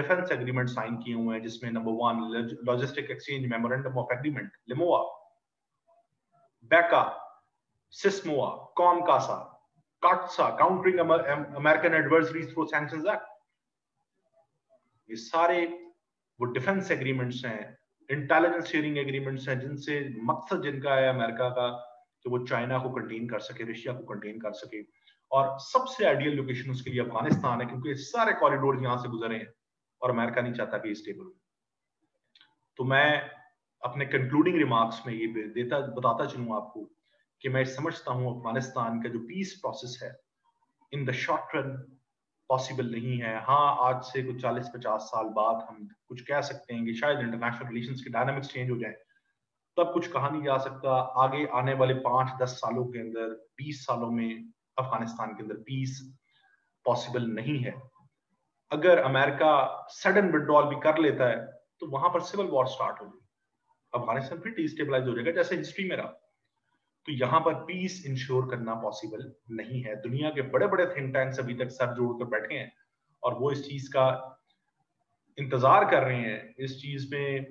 डिफेंस एग्रीमेंट साइन किए हुए हैं, जिसमें number 1 logistic exchange memorandum of agreement, LEMOA, BECA, CISMOA, COMCASA, CAATSA, countering American adversaries through sanctions act, ये सारे वो डिफेंस एग्रीमेंट्स हैं, इंटेलिजेंस शेयरिंग एग्रीमेंट्स हैं, जिनसे मकसद जिनका है अमेरिका का कि वो चाइना को कंटेन कर सके, रशिया को कंटेन कर सके। और सबसे आइडियल लोकेशन उसके लिए अफगानिस्तान है, क्योंकि सारे कॉरिडोर यहां से गुजरे हैं और अमेरिका नहीं चाहता कि स्टेबल हो। तो मैं अपने कंक्लूडिंग रिमार्क्स में ये बताता चलूँ आपको कि मैं समझता हूँ अफगानिस्तान का जो पीस प्रोसेस है in the short run possible नहीं है। हाँ, आज से कुछ 40-50 साल बाद हम कुछ कह सकते हैं कि शायद इंटरनेशनल रिलेशंस के डायनामिक्स चेंज हो जाए, तब कुछ कहा नहीं जा सकता। आगे आने वाले 5-10 सालों के अंदर, 20 सालों में अफगानिस्तान के अंदर पीस पॉसिबल नहीं है। अगर अमेरिका सडन विड्रॉल भी कर लेता है तो वहां पर सिविल वॉर स्टार्ट होगी, अफगानिस्तान फिर डिस्टेबलाइज हो जाएगा जैसे हिस्ट्री में रहा। तो यहाँ पर पीस इंश्योर करना पॉसिबल नहीं है। दुनिया के बड़े बड़े थिंक टैंक्स अभी तक सर जोड़ कर बैठे हैं और वो इस चीज का इंतजार कर रहे हैं, इस चीज में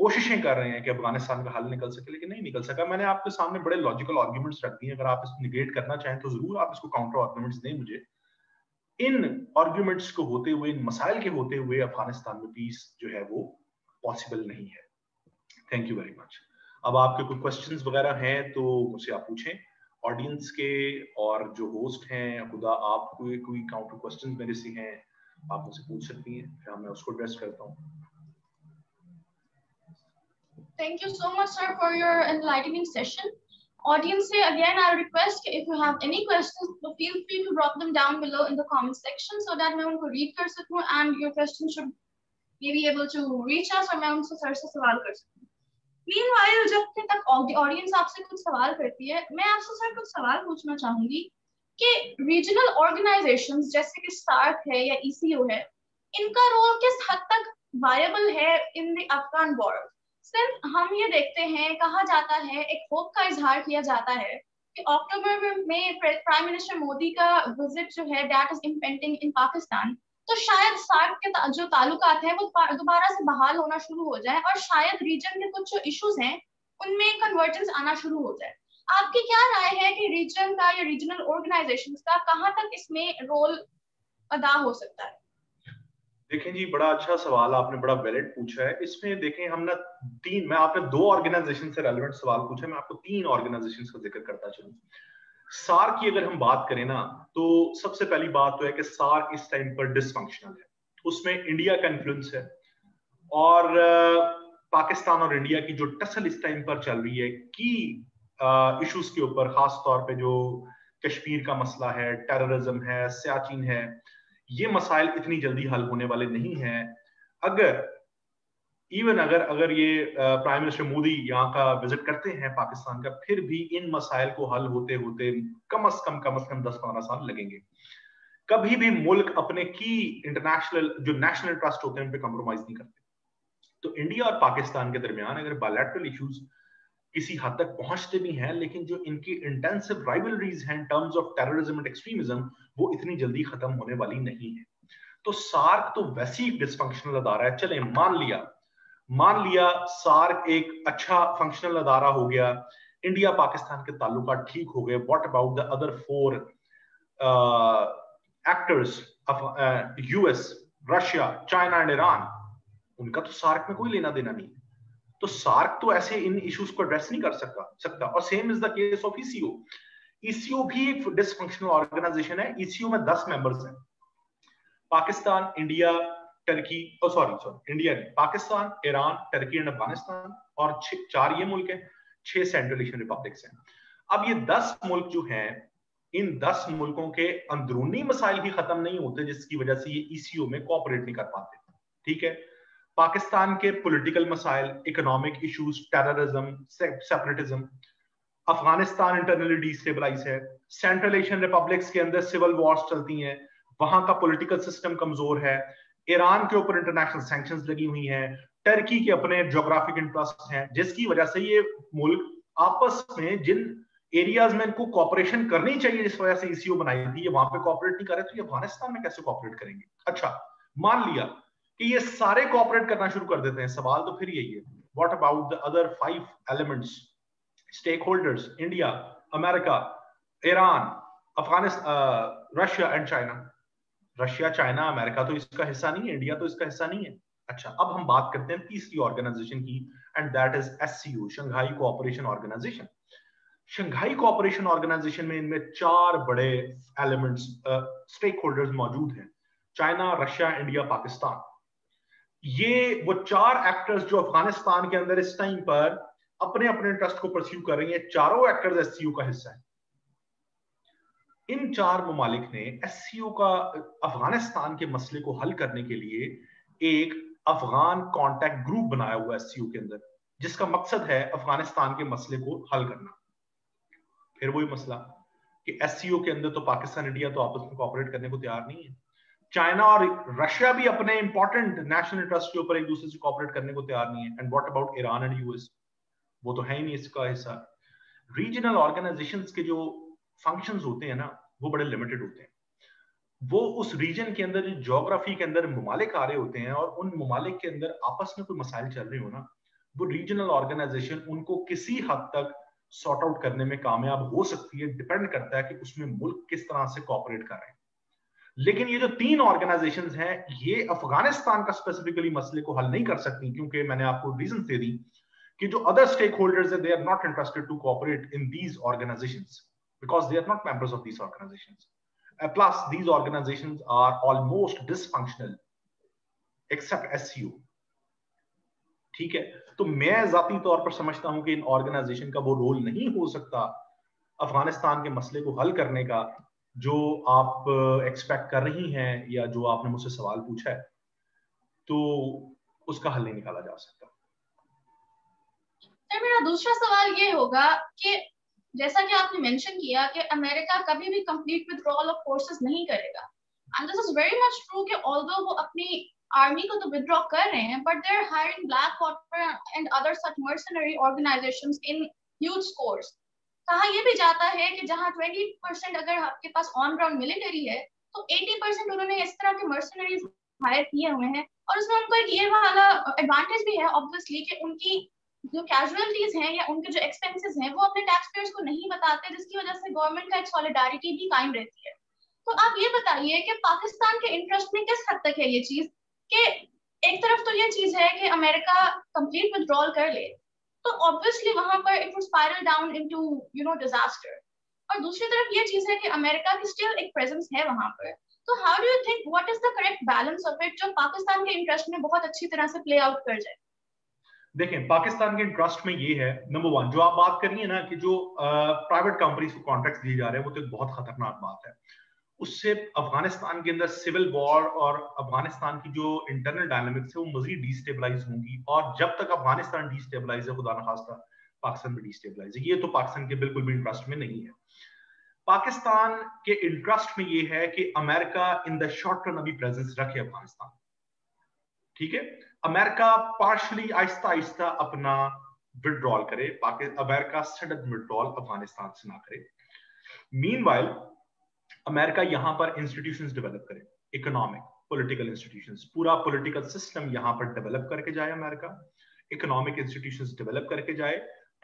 कोशिशें कर रहे हैं कि अफगानिस्तान का हल निकल सके, लेकिन नहीं निकल सका। मैंने आपके सामने बड़े लॉजिकल आर्ग्यूमेंट्स रख दिए, अगर आप इसको निगेट करना चाहें तो जरूर आप इसको काउंटर आर्ग्यूमेंट्स दें मुझे। इन आर्ग्यूमेंट्स को होते हुए, इन मसाइल के होते हुए अफगानिस्तान में पीस जो है वो पॉसिबल नहीं है। Thank you very much. अब आपके कोई क्वेश्चंस वगैरह हैं तो मुझसे आप पूछें, ऑडियंस के और जो होस्ट हैं। खुदा आप कोई काउंटर क्वेश्चंस मेरे से हैं आप मुझसे पूछ सकती हैं, फिर मैं उसको एड्रेस करता हूं। Thank you so much sir for your enlightening session. Audience से again I request if you have any questions तो feel free to drop them down below in the comment section so that मैं उनको read कर सकूं and your question should be able to reach us और मैं उनसे sir से सवाल कर सकूं। Meanwhile, जब तक ऑडियंस आपसे कुछ सवाल करती है, मैं आपसे सर कुछ सवाल पूछना चाहूंगी कि रीजनल ऑर्गेनाइजेशंस जैसे कि SAARC है या ECO है, इनका रोल किस हद तक वायबल है इन द अफगान वॉर? सिर्फ हम ये देखते हैं, कहा जाता है, एक होप का इजहार किया जाता है कि अक्टूबर में प्राइम मिनिस्टर मोदी का विजिट जो है that is impending in Pakistan, तो शायद SAARC के जो ताल्लुकात हैं वो दोबारा से बहाल होना शुरू हो जाए और शायद रीजन के कुछ जो इश्यूज हैं उनमें कन्वर्जेंस आना शुरू हो जाए। आपकी क्या राय है कि रीजन का या रीजनल ऑर्गेनाइजेशंस का कहाँ तक इसमें रोल अदा हो सकता है? देखें जी, बड़ा अच्छा सवाल आपने, बड़ा वैलिड पूछा है। इसमें देखें हमने आपने दो ऑर्गेनाइजेशन से रेलिवेंट सवाल पूछा, मैं आपको तीन ऑर्गेनाइजेशन का जिक्र करता चलूँ। SAARC की अगर हम बात करें ना, तो सबसे पहली बात तो है कि SAARC इस टाइम पर डिसफंक्शनल है, उसमें इंडिया का इन्फ्लुएंस है और पाकिस्तान और इंडिया की जो टसल इस टाइम पर चल रही है की इश्यूज के ऊपर, खास तौर पे जो कश्मीर का मसला है, टेररिज्म है, सियाचिन है, ये मसाइल इतनी जल्दी हल होने वाले नहीं हैं। अगर ये प्राइम मिनिस्टर मोदी यहाँ का विजिट करते हैं पाकिस्तान का, फिर भी इन मसाइल को हल होते होते कम अज कम 10-15 साल लगेंगे। कभी भी मुल्क अपने की इंटरनेशनल जो नेशनल ट्रस्ट होते हैं उन पे कॉम्प्रोमाइज नहीं करते। तो इंडिया और पाकिस्तान के दरमियान अगर बायलैटरल इश्यूज किसी हद तक पहुंचते भी हैं, लेकिन जो इनकी इंटेंसिव राइवलरीज हैं in terms of terrorism and extremism, वो इतनी जल्दी खत्म होने वाली नहीं है। तो SAARC तो वैसी डिसफंक्शनल अदारा है। चले मान लिया SAARC एक अच्छा फंक्शनल अदारा हो गया, इंडिया पाकिस्तान के ताल्लुकात ठीक हो गए, what about the other 4 actors of US, Russia, China and Iran? उनका तो SAARC में कोई लेना देना नहीं है। तो SAARC तो ऐसे इन इश्यूज को एड्रेस नहीं कर सकता। और same is the case of ECO। ECO भी एक डिसफंक्शनल ऑर्गेनाइजेशन है। ECO में 10 मेंबर्स हैं, पाकिस्तान, इंडिया, टर्की, इंडिया ने Pakistan, Iran, Turkey and Afghanistan और 4 ये मुल्क हैं, 6 सेंट्रल एशियन रिपब्लिक्स हैं। अब ये 10 मुल्क जो हैं, इन 10 मुल्कों के अंदरूनी मसाइल भी खत्म नहीं होते, जिसकी वजह से ये ECO में कोऑपरेट नहीं कर पाते। ठीक है, पाकिस्तान के पॉलिटिकल मसाइल, economic issues, terrorism, separatism, Afghanistan internally destabilise है, सेंट्रल एशियन रिपब्लिक्स के अंदर सिविल वॉर्स चलती हैं, वहां का पॉलिटिकल सिस्टम कमजोर है, ईरान के ऊपर इंटरनेशनल सैंक्शंस लगी हुई हैं, टर्की के अपने ज्योग्राफिक इंटरेस्ट हैं, जिसकी वजह से ये मुल्क आपस में जिन एरियाज में इनको कोऑपरेशन करनी चाहिए, जिस वजह से ECO बनाई थी, ये वहां पे कोऑपरेट नहीं कर रहे, तो ये अफगानिस्तान में कैसे कोऑपरेट करेंगे? अच्छा, मान लिया कि ये सारे कोऑपरेट करना शुरू कर देते हैं, सवाल तो फिर यही है, what about the other 5 elements, stake holders, India, America, Iran, Afghanistan, Russia and China? Russia, China, America तो इसका हिस्सा नहीं है, इंडिया तो इसका हिस्सा नहीं है। अच्छा, अब हम बात करते हैं तीसरी ऑर्गेनाइजेशन की, and that is SCO, Shanghai cooperation organisation. Shanghai cooperation organisation में इनमें 4 बड़े एलिमेंट्स, स्टेक होल्डर्स मौजूद हैं, चाइना, रशिया, इंडिया, पाकिस्तान। ये वो चार एक्टर्स जो अफगानिस्तान के अंदर इस टाइम पर अपने अपने इंटरेस्ट को परस्यू कर रहे हैं, चारों एक्टर्स एससीओ का हिस्सा है। इन चार मुमालिक ने एससीओ का अफगानिस्तान के मसले को हल करने के लिए एक अफगान कॉन्टैक्ट ग्रुप बनाया हुआ है एससीओ के अंदर, जिसका मकसद है अफगानिस्तान के मसले को हल करना। फिर वही मसला कि एससीओ के अंदर तो पाकिस्तान इंडिया तो आपस में कोऑपरेट करने को तैयार नहीं है, चाइना और रशिया भी अपने इंपॉर्टेंट नेशनल इंटरेस्ट के ऊपर एक दूसरे से कोऑपरेट करने को तैयार नहीं है। And what about Iran and US, वो तो है ही नहीं इसका हिस्सा। रीजनल ऑर्गेनाइजेशंस के जो फंक्शंस होते हैं ना, वो बड़े लिमिटेड होते हैं। वो उस रीजन के अंदर, ज्योग्राफी के अंदर ममालिक आ रहे होते हैं और उन ममालिक के अंदर आपस में कोई मसाइल चल रहे हो ना, वो रीजनल ऑर्गेनाइजेशन उनको किसी हद तक सॉर्ट आउट करने में कामयाब हो सकती है। डिपेंड करता है कि उसमें मुल्क किस तरह से कोऑपरेट कर रहे हैं। लेकिन ये जो तीन ऑर्गेनाइजेशंस हैं, ये अफगानिस्तान का स्पेसिफिकली मसले को हल नहीं कर सकती, क्योंकि मैंने आपको रीजन दे दी कि जो अदर स्टेक होल्डर्स है, they are not interested to cooperate in these organisations because they are not members of these organisations. Plus these organisations are almost dysfunctional except SCO. ठीक है, तो मैं जाती तौर पर समझता हूं कि इन ऑर्गेनाइजेशन का वो रोल नहीं हो सकता अफगानिस्तान के मसले को हल करने का जो आप एक्सपेक्ट कर रही हैं, या जो आपने मुझसे सवाल पूछा है, तो उसका हल नहीं निकाला जा सकता। सर, मेरा दूसरा सवाल ये होगा कि जैसा कि आपने मेंशन किया कि अमेरिका कभी भी कंप्लीट विथड्रॉल ऑफ फोर्सेस नहीं करेगा, and this is very much true कि ऑल्दो वो अपनी आर्मी को तो विथड्रॉ कर रहे हैं, but they are hiring Blackwater and other such mercenary organisations in huge scores. कहा यह भी जाता है कि जहां 20% अगर आपके पास ऑन ग्राउंड मिलिट्री है, तो 80% उन्होंने इस तरह के मर्सनरीज हायर किए हुए हैं, और उसमें उनको एक ये वाला एडवांटेज भी है ऑब्वियसली कि उनकी जो कैजुअलिटीज हैं या उनके जो एक्सपेंसेस हैं, वो अपने टैक्स पेयर्स को नहीं बताते, जिसकी वजह से गवर्नमेंट का एक सॉलिडारिटी भी कायम रहती है। तो आप ये बताइए कि पाकिस्तान के इंटरेस्ट में किस हद तक है ये चीज कि एक तरफ तो ये चीज है कि अमेरिका कंप्लीट विथड्रॉल कर ले, तो ऑब्वियसली वहां पर it would spiral down into you know disaster, और दूसरी तरफ ये चीज है कि अमेरिका की स्टिल एक प्रेजेंस है वहां पर। तो how do you think what is the correct balance of it जो पाकिस्तान के इंटरेस्ट में बहुत अच्छी तरह से प्ले आउट कर जाए? देखें, पाकिस्तान के इंटरेस्ट में ये है, नंबर वन, जो आप बात करिए ना कि जो प्राइवेट कंपनीज को कॉन्ट्रैक्ट्स दिए जा रहे हैं, वो तो एक बहुत खतरनाक बात है। उससे अफगानिस्तान के अंदर सिविल वॉर और अफगानिस्तान की जो इंटरनल डायनामिक्स है, वो मजीद डिस्टेबलाइज होंगी, और जब तक अफगानिस्तान डिस्टेबलाइज है, खुदा न खास्ता पाकिस्तान भी डिस्टेबलाइज है। ये तो पाकिस्तान के बिल्कुल भी इंटरेस्ट में नहीं है। पाकिस्तान के इंटरेस्ट में ये है कि America in the short term अभी प्रेजेंस रखे अफगानिस्तान। ठीक है, अमेरिका पार्शली आहिस्ता आहिस्ता अपना विड्रॉल करे, अमेरिका सडन विड्रॉल अफगानिस्तान से ना करे। मीनवाइल अमेरिका यहाँ पर इंस्टीट्यूशंस डेवलप करे, इकोनॉमिक पॉलिटिकल इंस्टीट्यूशंस, पूरा पॉलिटिकल सिस्टम यहाँ पर डेवलप करके जाए अमेरिका, इकोनॉमिक इंस्टीट्यूशंस डेवलप करके जाए,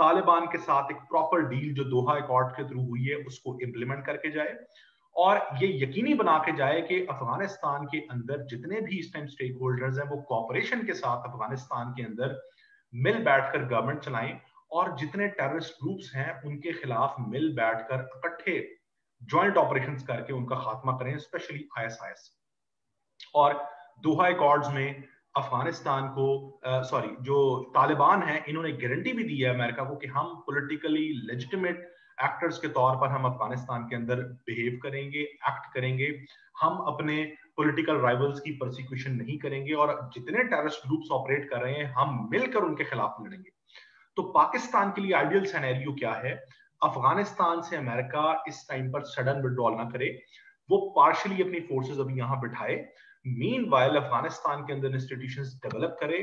तालिबान के साथ एक प्रॉपर डील जो दोहा एकॉर्ड के थ्रू हुई है उसको इम्प्लीमेंट करके जाए, और ये यकीनी बना के जाए कि अफगानिस्तान के अंदर जितने भी इस टाइम स्टेक होल्डर्स हैं, वो कॉपरेशन के साथ अफगानिस्तान के अंदर मिल बैठकर गवर्नमेंट चलाएं, और जितने टेररिस्ट ग्रुप्स हैं उनके खिलाफ मिल बैठकर इकट्ठे जॉइंट ऑपरेशंस करके उनका खात्मा करें, स्पेशली आईएसआईएस। और दोहा अकॉर्ड्स में अफगानिस्तान को जो तालिबान है, इन्होंने गारंटी भी दी है अमेरिका को कि हम पॉलिटिकली लेजिटिमेट एक्टर्स के तौर पर हम अफगानिस्तान के अंदर बिहेव करेंगे, एक्ट करेंगे, हम अपने पॉलिटिकल राइवल्स की प्रोसिक्यूशन नहीं करेंगे, और जितने टेररिस्ट ग्रुप्स ऑपरेट कर रहे हैं हम मिलकर उनके खिलाफ लड़ेंगे। तो पाकिस्तान के लिए आइडियल सिनेरियो क्या है? अफगानिस्तान से अमेरिका इस टाइम पर सडन विड्रॉल ना करे, वो पार्शली अपनी फोर्सेस अभी यहाँ बिठाए, मीनवाइल अफगानिस्तान के अंदर इंस्टीट्यूशंस डेवलप करे,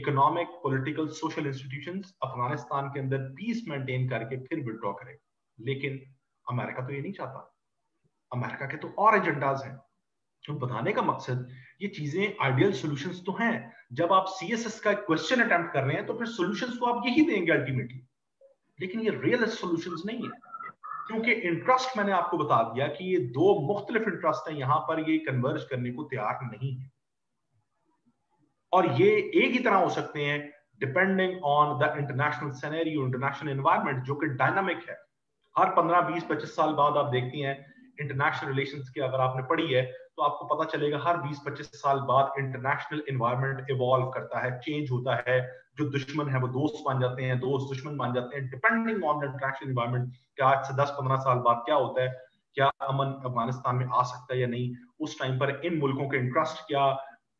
economic political social institutions, Afghanistan के अंदर पीस मेंटेन करके फिर विड्रॉ करे। लेकिन अमेरिका तो ये नहीं चाहता, अमेरिका के तो और एजेंडाज हैं। तो बताने का मकसद, ये चीजें आइडियल सोल्यूशंस तो हैं, जब आप सीएसएस का क्वेश्चन अटेम्प्ट कर रहे हैं तो फिर सोल्यूशंस को आप यही देंगे अल्टीमेटली, लेकिन ये रियल सॉल्यूशंस नहीं है, क्योंकि इंटरेस्ट मैंने आपको बता दिया कि ये दो मुख्तलिफ इंटरेस्ट हैं, यहाँ पर ये कन्वर्ज करने को तैयार नहीं है, और ये एक ही तरह हो सकते हैं depending on the international scenario, international environment जो कि डायनामिक है। हर 15, 20, 25 साल बाद आप देखती हैं इंटरनेशनल रिलेशंस की अगर आपने पढ़ी है तो आपको पता चलेगा हर 20-25 साल बाद इंटरनेशनल एनवायरनमेंट इवॉल्व करता है, चेंज होता है, जो दुश्मन है वो दोस्त मान जाते हैं, दोस्त दुश्मन मान जाते हैं, depending on the international environment कि आज से 10-15 साल बाद क्या होता है, क्या अमन अफगानिस्तान में आ सकता है या नहीं। उस टाइम पर इन मुल्कों के इंटरेस्ट क्या,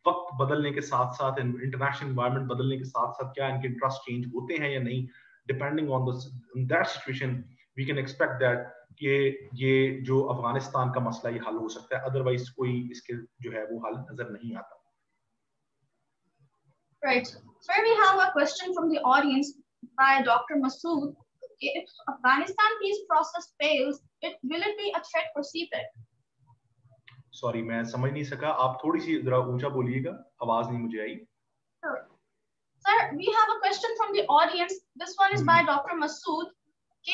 वक्त बदलने के साथ साथ, इंटरनेशनल एनवायरनमेंट बदलने के साथ साथ क्या इनके इंटरेस्ट चेंज होते हैं या नहीं, depending on that situation we can expect that ये जो अफगानिस्तान का मसला ये हल हो सकता है, अदरवाइज कोई इसके जो है वो हल नजर नहीं आता। Right. So we have a question from the audience by Dr. Masood. If Afghanistan peace process fails, will it be a threat for CPEC? Sorry, मैं समझ नहीं सका, आप थोड़ी सी जरा ऊंचा बोलिएगा, आवाज नहीं मुझे आई। Sure. Sir, we have a question from the audience. This one is by Dr. Masood.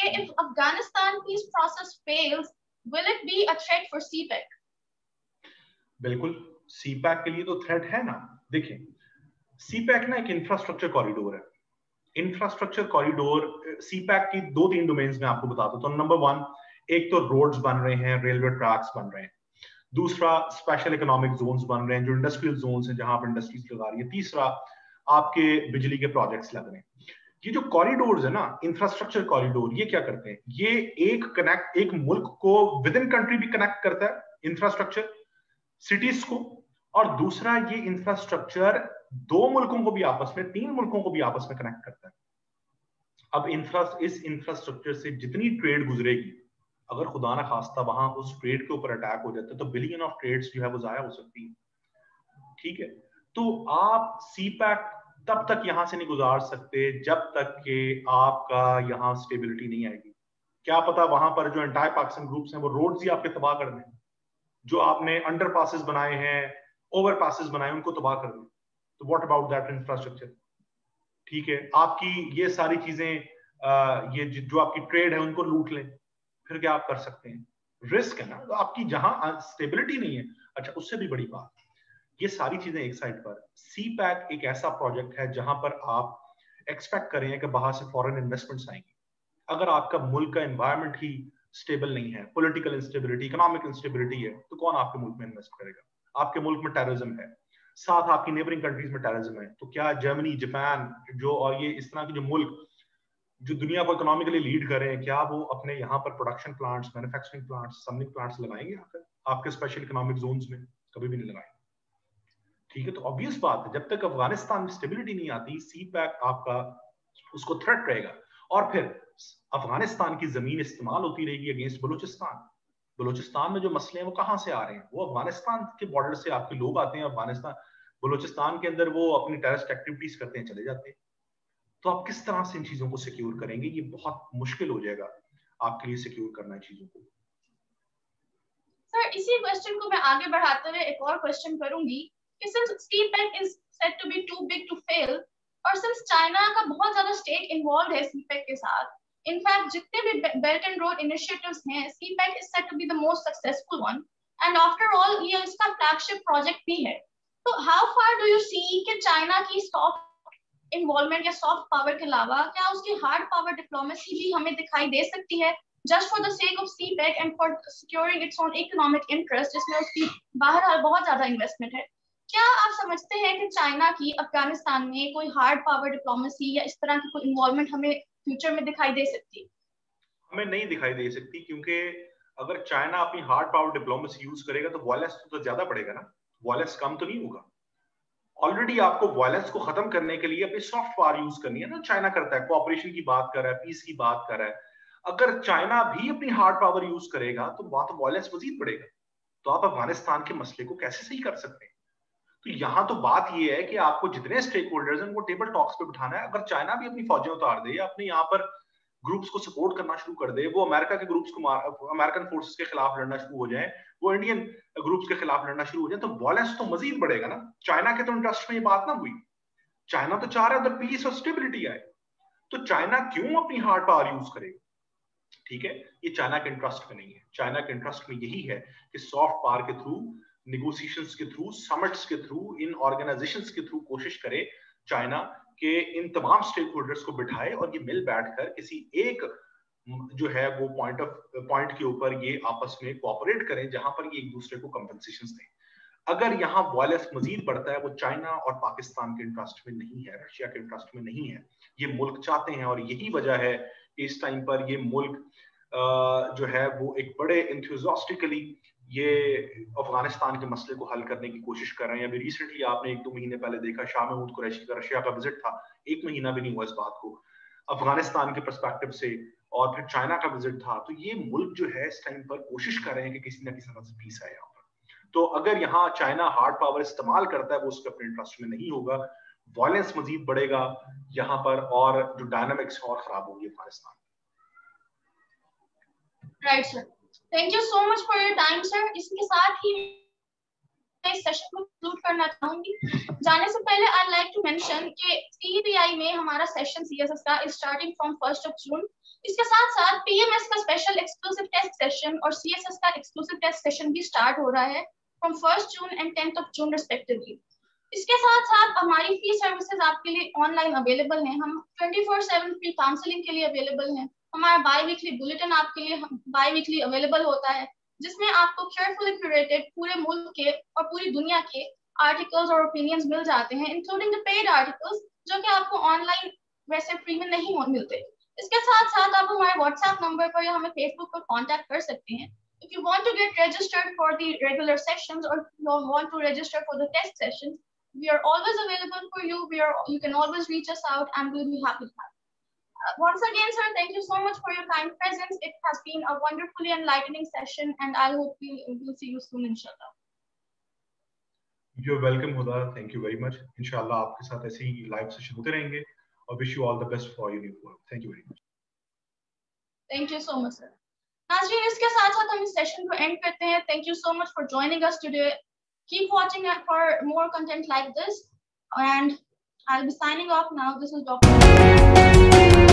If Afghanistan peace process fails, will it be a threat for CPEC? बिल्कुल, CPEC के लिए तो थ्रेट है ना। देखिए, CPEC ना एक इंफ्रास्ट्रक्चर कॉरिडोर है। इंफ्रास्ट्रक्चर कॉरिडोर CPEC की 2-3 डोमेन्स में आपको बताता हूँ। तो नंबर 1, एक तो रोड्स बन रहे हैं, रेलवे ट्रैक्स बन रहे हैं। दूसरा, स्पेशल इकोनॉमिक जोन्स बन रहे हैं, जो इंडस्ट्रियल जोन्स हैं जहां आप इंडस्ट्रीज लगा रही है। तीसरा, आपके बिजली के प्रोजेक्ट्स लग रहे हैं। ये जो कॉरिडोर्स है ना, इंफ्रास्ट्रक्चर कॉरिडोर, ये क्या करते हैं, ये एक मुल्क को विद इन कंट्री भी कनेक्ट करता है, इंफ्रास्ट्रक्चर सिटीज को, और दूसरा ये इंफ्रास्ट्रक्चर 2 मुल्कों को भी आपस में, 3 मुल्कों को भी आपस में कनेक्ट करता है। अब इस इंफ्रास्ट्रक्चर से जितनी ट्रेड गुजरेगी, अगर खुदा ना खास्ता वहां उस ट्रेड के ऊपर अटैक हो जाता है तो बिलियन ऑफ ट्रेड्स जो है वो जाया हो सकती है। ठीक है, तो आप CPEC तब तक यहां से नहीं गुजार सकते जब तक कि आपका यहाँ स्टेबिलिटी नहीं आएगी। क्या पता वहां पर जो एंटायर पाकिस्तान ग्रुप्स हैं वो रोड्स ही आपके तबाह कर दें, जो आपने अंडर पासिस बनाए हैं, ओवर पासिस बनाए, उनको तबाह कर दें। तो व्हाट अबाउट दैट इंफ्रास्ट्रक्चर? ठीक है, आपकी ये सारी चीजें, ये जो आपकी ट्रेड है उनको लूट लें, फिर क्या आप कर सकते हैं? रिस्क है ना। तो आपकी जहां स्टेबिलिटी नहीं है, अच्छा उससे भी बड़ी बात, ये सारी चीजें एक साइड पर, CPEC एक ऐसा प्रोजेक्ट है जहां पर आप एक्सपेक्ट करें कि बाहर से फॉरेन इन्वेस्टमेंट्स आएंगी। अगर आपका मुल्क का एनवायरनमेंट ही स्टेबल नहीं है, पॉलिटिकल इंस्टेबिलिटी, इकोनॉमिक इंस्टेबिलिटी है, तो कौन आपके मुल्क में इन्वेस्ट करेगा? आपके मुल्क में टेररिज्म है, साथ आपकी नेबरिंग कंट्रीज में टेररिज्म है, तो क्या जर्मनी, जापान जो और ये इस तरह के जो मुल्क जो दुनिया को इकोनॉमिकली लीड कर रहे हैं, क्या वो अपने यहाँ पर प्रोडक्शन प्लांट्स, मैन्युफैक्चरिंग प्लांट्स, सबमिंग प्लांट्स लगाएंगे आपके स्पेशल इकोनॉमिक जोन्स में? कभी भी नहीं लगाएंगे। ठीक है, तो ऑब्वियस बात है, जब तक अफगानिस्तान में स्टेबिलिटी नहीं आती, CPEC आपका उसको थ्रेट रहेगा। और फिर अफगानिस्तान की जमीन इस्तेमाल होती रहेगी अगेंस्ट बलूचिस्तान। बलूचिस्तान में जो मसले हैं वो कहाँ से आ रहे हैं? वो अफगानिस्तान के बॉर्डर से आपके लोग आते हैं, अफगानिस्तान बलूचिस्तान के अंदर वो अपनी टेररिस्ट एक्टिविटीज करते हैं, चले जाते हैं। तो आप किस तरह से इन चीजों को सिक्योर करेंगे? ये बहुत मुश्किल हो जाएगा आपके लिए सिक्योर करना चीजों को। सर, इसी क्वेश्चन को मैं आगे बढ़ाते हुए एक और क्वेश्चन करूंगी कि since CPEC is said to be too big to fail, और सिंस चाइना का बहुत ज्यादा स्टेक इन्वॉल्व है CPEC के साथ, इनफैक्ट जितने भी बेल्ट एंड रोड इनिशिएटिव्स हैं, CPEC is said to be the most successful one, and after all ये इसका फ्लैगशिप प्रोजेक्ट भी है। तो how far do you see कि चाइना की सॉफ्ट इन्वॉल्वमेंट या सॉफ्ट पावर के अलावा क्या उसकी हार्ड पावर डिप्लोमेसी भी हमें दिखाई दे सकती है, just for the sake of CPEC and for securing its own economic interest, जिसमें उसकी बाहर बहुत ज्यादा इन्वेस्टमेंट है? क्या आप समझते हैं कि चाइना की अफगानिस्तान में कोई हार्ड पावर डिप्लोमेसी या इस तरह की कोई इन्वॉल्वमेंट हमें फ्यूचर में दिखाई दे सकती है? हमें नहीं दिखाई दे सकती, क्योंकि अगर चाइना अपनी हार्ड पावर डिप्लोमेसी यूज करेगा तो वायलेंस तो ज्यादा बढ़ेगा ना, वायलेंस कम तो नहीं होगा। ऑलरेडी आपको वायलेंस को खत्म करने के लिए अपनी सॉफ्ट पावर यूज करनी है ना। चाइना करता है, कोऑपरेशन की बात कर रहा है, पीस की बात कर रहा है। अगर चाइना भी अपनी हार्ड पावर यूज करेगा तो वहां तो वायलेंस मजीद बढ़ेगा। तो आप अफगानिस्तान के मसले को कैसे सही कर सकते हैं? तो यहाँ तो बात यह है कि आपको जितने स्टेक होल्डर्स हैं उनको टेबल टॉक्स पे बिठाना है। अगर चाइना भी अपनी फौजें उतार दे, अपने यहाँ पर ग्रुप्स को सपोर्ट करना शुरू कर दे, वो अमेरिका के ग्रुप्स को अमेरिकन फोर्सेस के खिलाफ लड़ना शुरू हो जाए, वो इंडियन ग्रुप्स के खिलाफ लड़ना शुरू हो जाए, तो वायलेंस तो मजीद बढ़ेगा ना। चाइना के तो इंटरेस्ट में ये बात ना हुई। चाइना तो चाह रहा है उधर पीस और स्टेबिलिटी आए, तो चाइना क्यों अपनी हार्ड पावर यूज करेगा? ठीक है, ये चाइना के इंटरेस्ट में नहीं है। चाइना के इंटरेस्ट में यही है कि सॉफ्ट पावर के थ्रू, निगोसिएशंस के थ्रू, समिट्स के थ्रू, इन ऑर्गेनाइजेशंस के थ्रू कोशिश करे चाइना के इन तमाम स्टेक होल्डर्स को बिठाए और ये मिल बैठकर किसी एक जो है वो पॉइंट के ऊपर ये आपस में कोऑपरेट करें, जहां पर ये एक दूसरे को कंपनसेशन दें। अगर यहाँ वायलेंस मजीद बढ़ता है, वो चाइना और पाकिस्तान के इंटरेस्ट में नहीं है, रशिया के इंटरेस्ट में नहीं है, ये मुल्क चाहते हैं। और यही वजह है कि इस टाइम पर ये मुल्क जो है वो एक बड़े इंथ्यूजियास्टिकली ये अफगानिस्तान के मसले को हल करने की कोशिश कर रहे हैं। अभी रिसेंटली आपने 1-2 महीने पहले देखा, शाह महमूद कुरैशी का रशिया का विजिट था, 1 महीना भी नहीं हुआ इस बात को, अफगानिस्तान के परस्पेक्टिव से। और फिर चाइना का विजिट था। तो ये मुल्क जो है इस टाइम पर कोशिश कर रहे हैं कि किसी ना किसी तरह से पीस आए यहाँ पर। तो अगर यहाँ चाइना हार्ड पावर इस्तेमाल करता है, वो उसके अपने इंटरेस्ट में नहीं होगा, वायलेंस मजीद बढ़ेगा यहाँ पर, और जो डायनामिक्स और खराब होगी Afghanistan. Right sir, thank you so much for your time sir. इसके साथ ही मैं सेशन को कंक्लूड करना चाहूंगी। जाने से पहले आई लाइक टू मेंशन कि सीपीआई में हमारा सेशन सीएसएस का स्टार्टिंग फ्रॉम 1 जून। इसके साथ साथ पीएमएस का स्पेशल एक्सक्लूसिव टेस्ट सेशन और सीएसएस का एक्सक्लूसिव टेस्ट सेशन भी स्टार्ट हो रहा है from 1st June and 10th of June respectively. इसके साथ साथ हमारी फ्री सर्विसेज आपके लिए ऑनलाइन अवेलेबल हैं। हम 24/7 फ्री काउंसलिंग के लिए अवेलेबल हैं। हमारा बाई वीकली बुलेटिन आपके लिए बाई वीकली अवेलेबल होता है, जिसमें आपको केयरफुली क्यूरेटेड पूरे मुल्क के और पूरी दुनिया के आर्टिकल्स और ओपिनियंस मिल जाते हैं, इंक्लूडिंग द पेड आर्टिकल्स जो कि आपको ऑनलाइन वैसे फ्री में नहीं मिलते। इसके साथ साथ आप हमारे व्हाट्सएप नंबर पर या हमें फेसबुक पर कॉन्टैक्ट कर सकते हैं। If you want to get registered for the regular sessions or you want to register for the test sessions, we are always available for you. You can always reach us out and we'll be happy to help. Once again, sir, thank you so much for your kind presence. It has been a wonderfully enlightening session and I hope we'll see you soon, inshallah. You're welcome, Huda. Thank you very much. Inshallah, आपके साथ ऐसे ही live session होते रहेंगे और wish you all the best for your new work. Thank you very much. Thank you so much, sir. नाज़रीन, इसके साथ साथ हम इस सेशन को एंड करते हैं। Thank you so much for joining us today. Keep watching for more content like this and I will be signing off now. This is doctor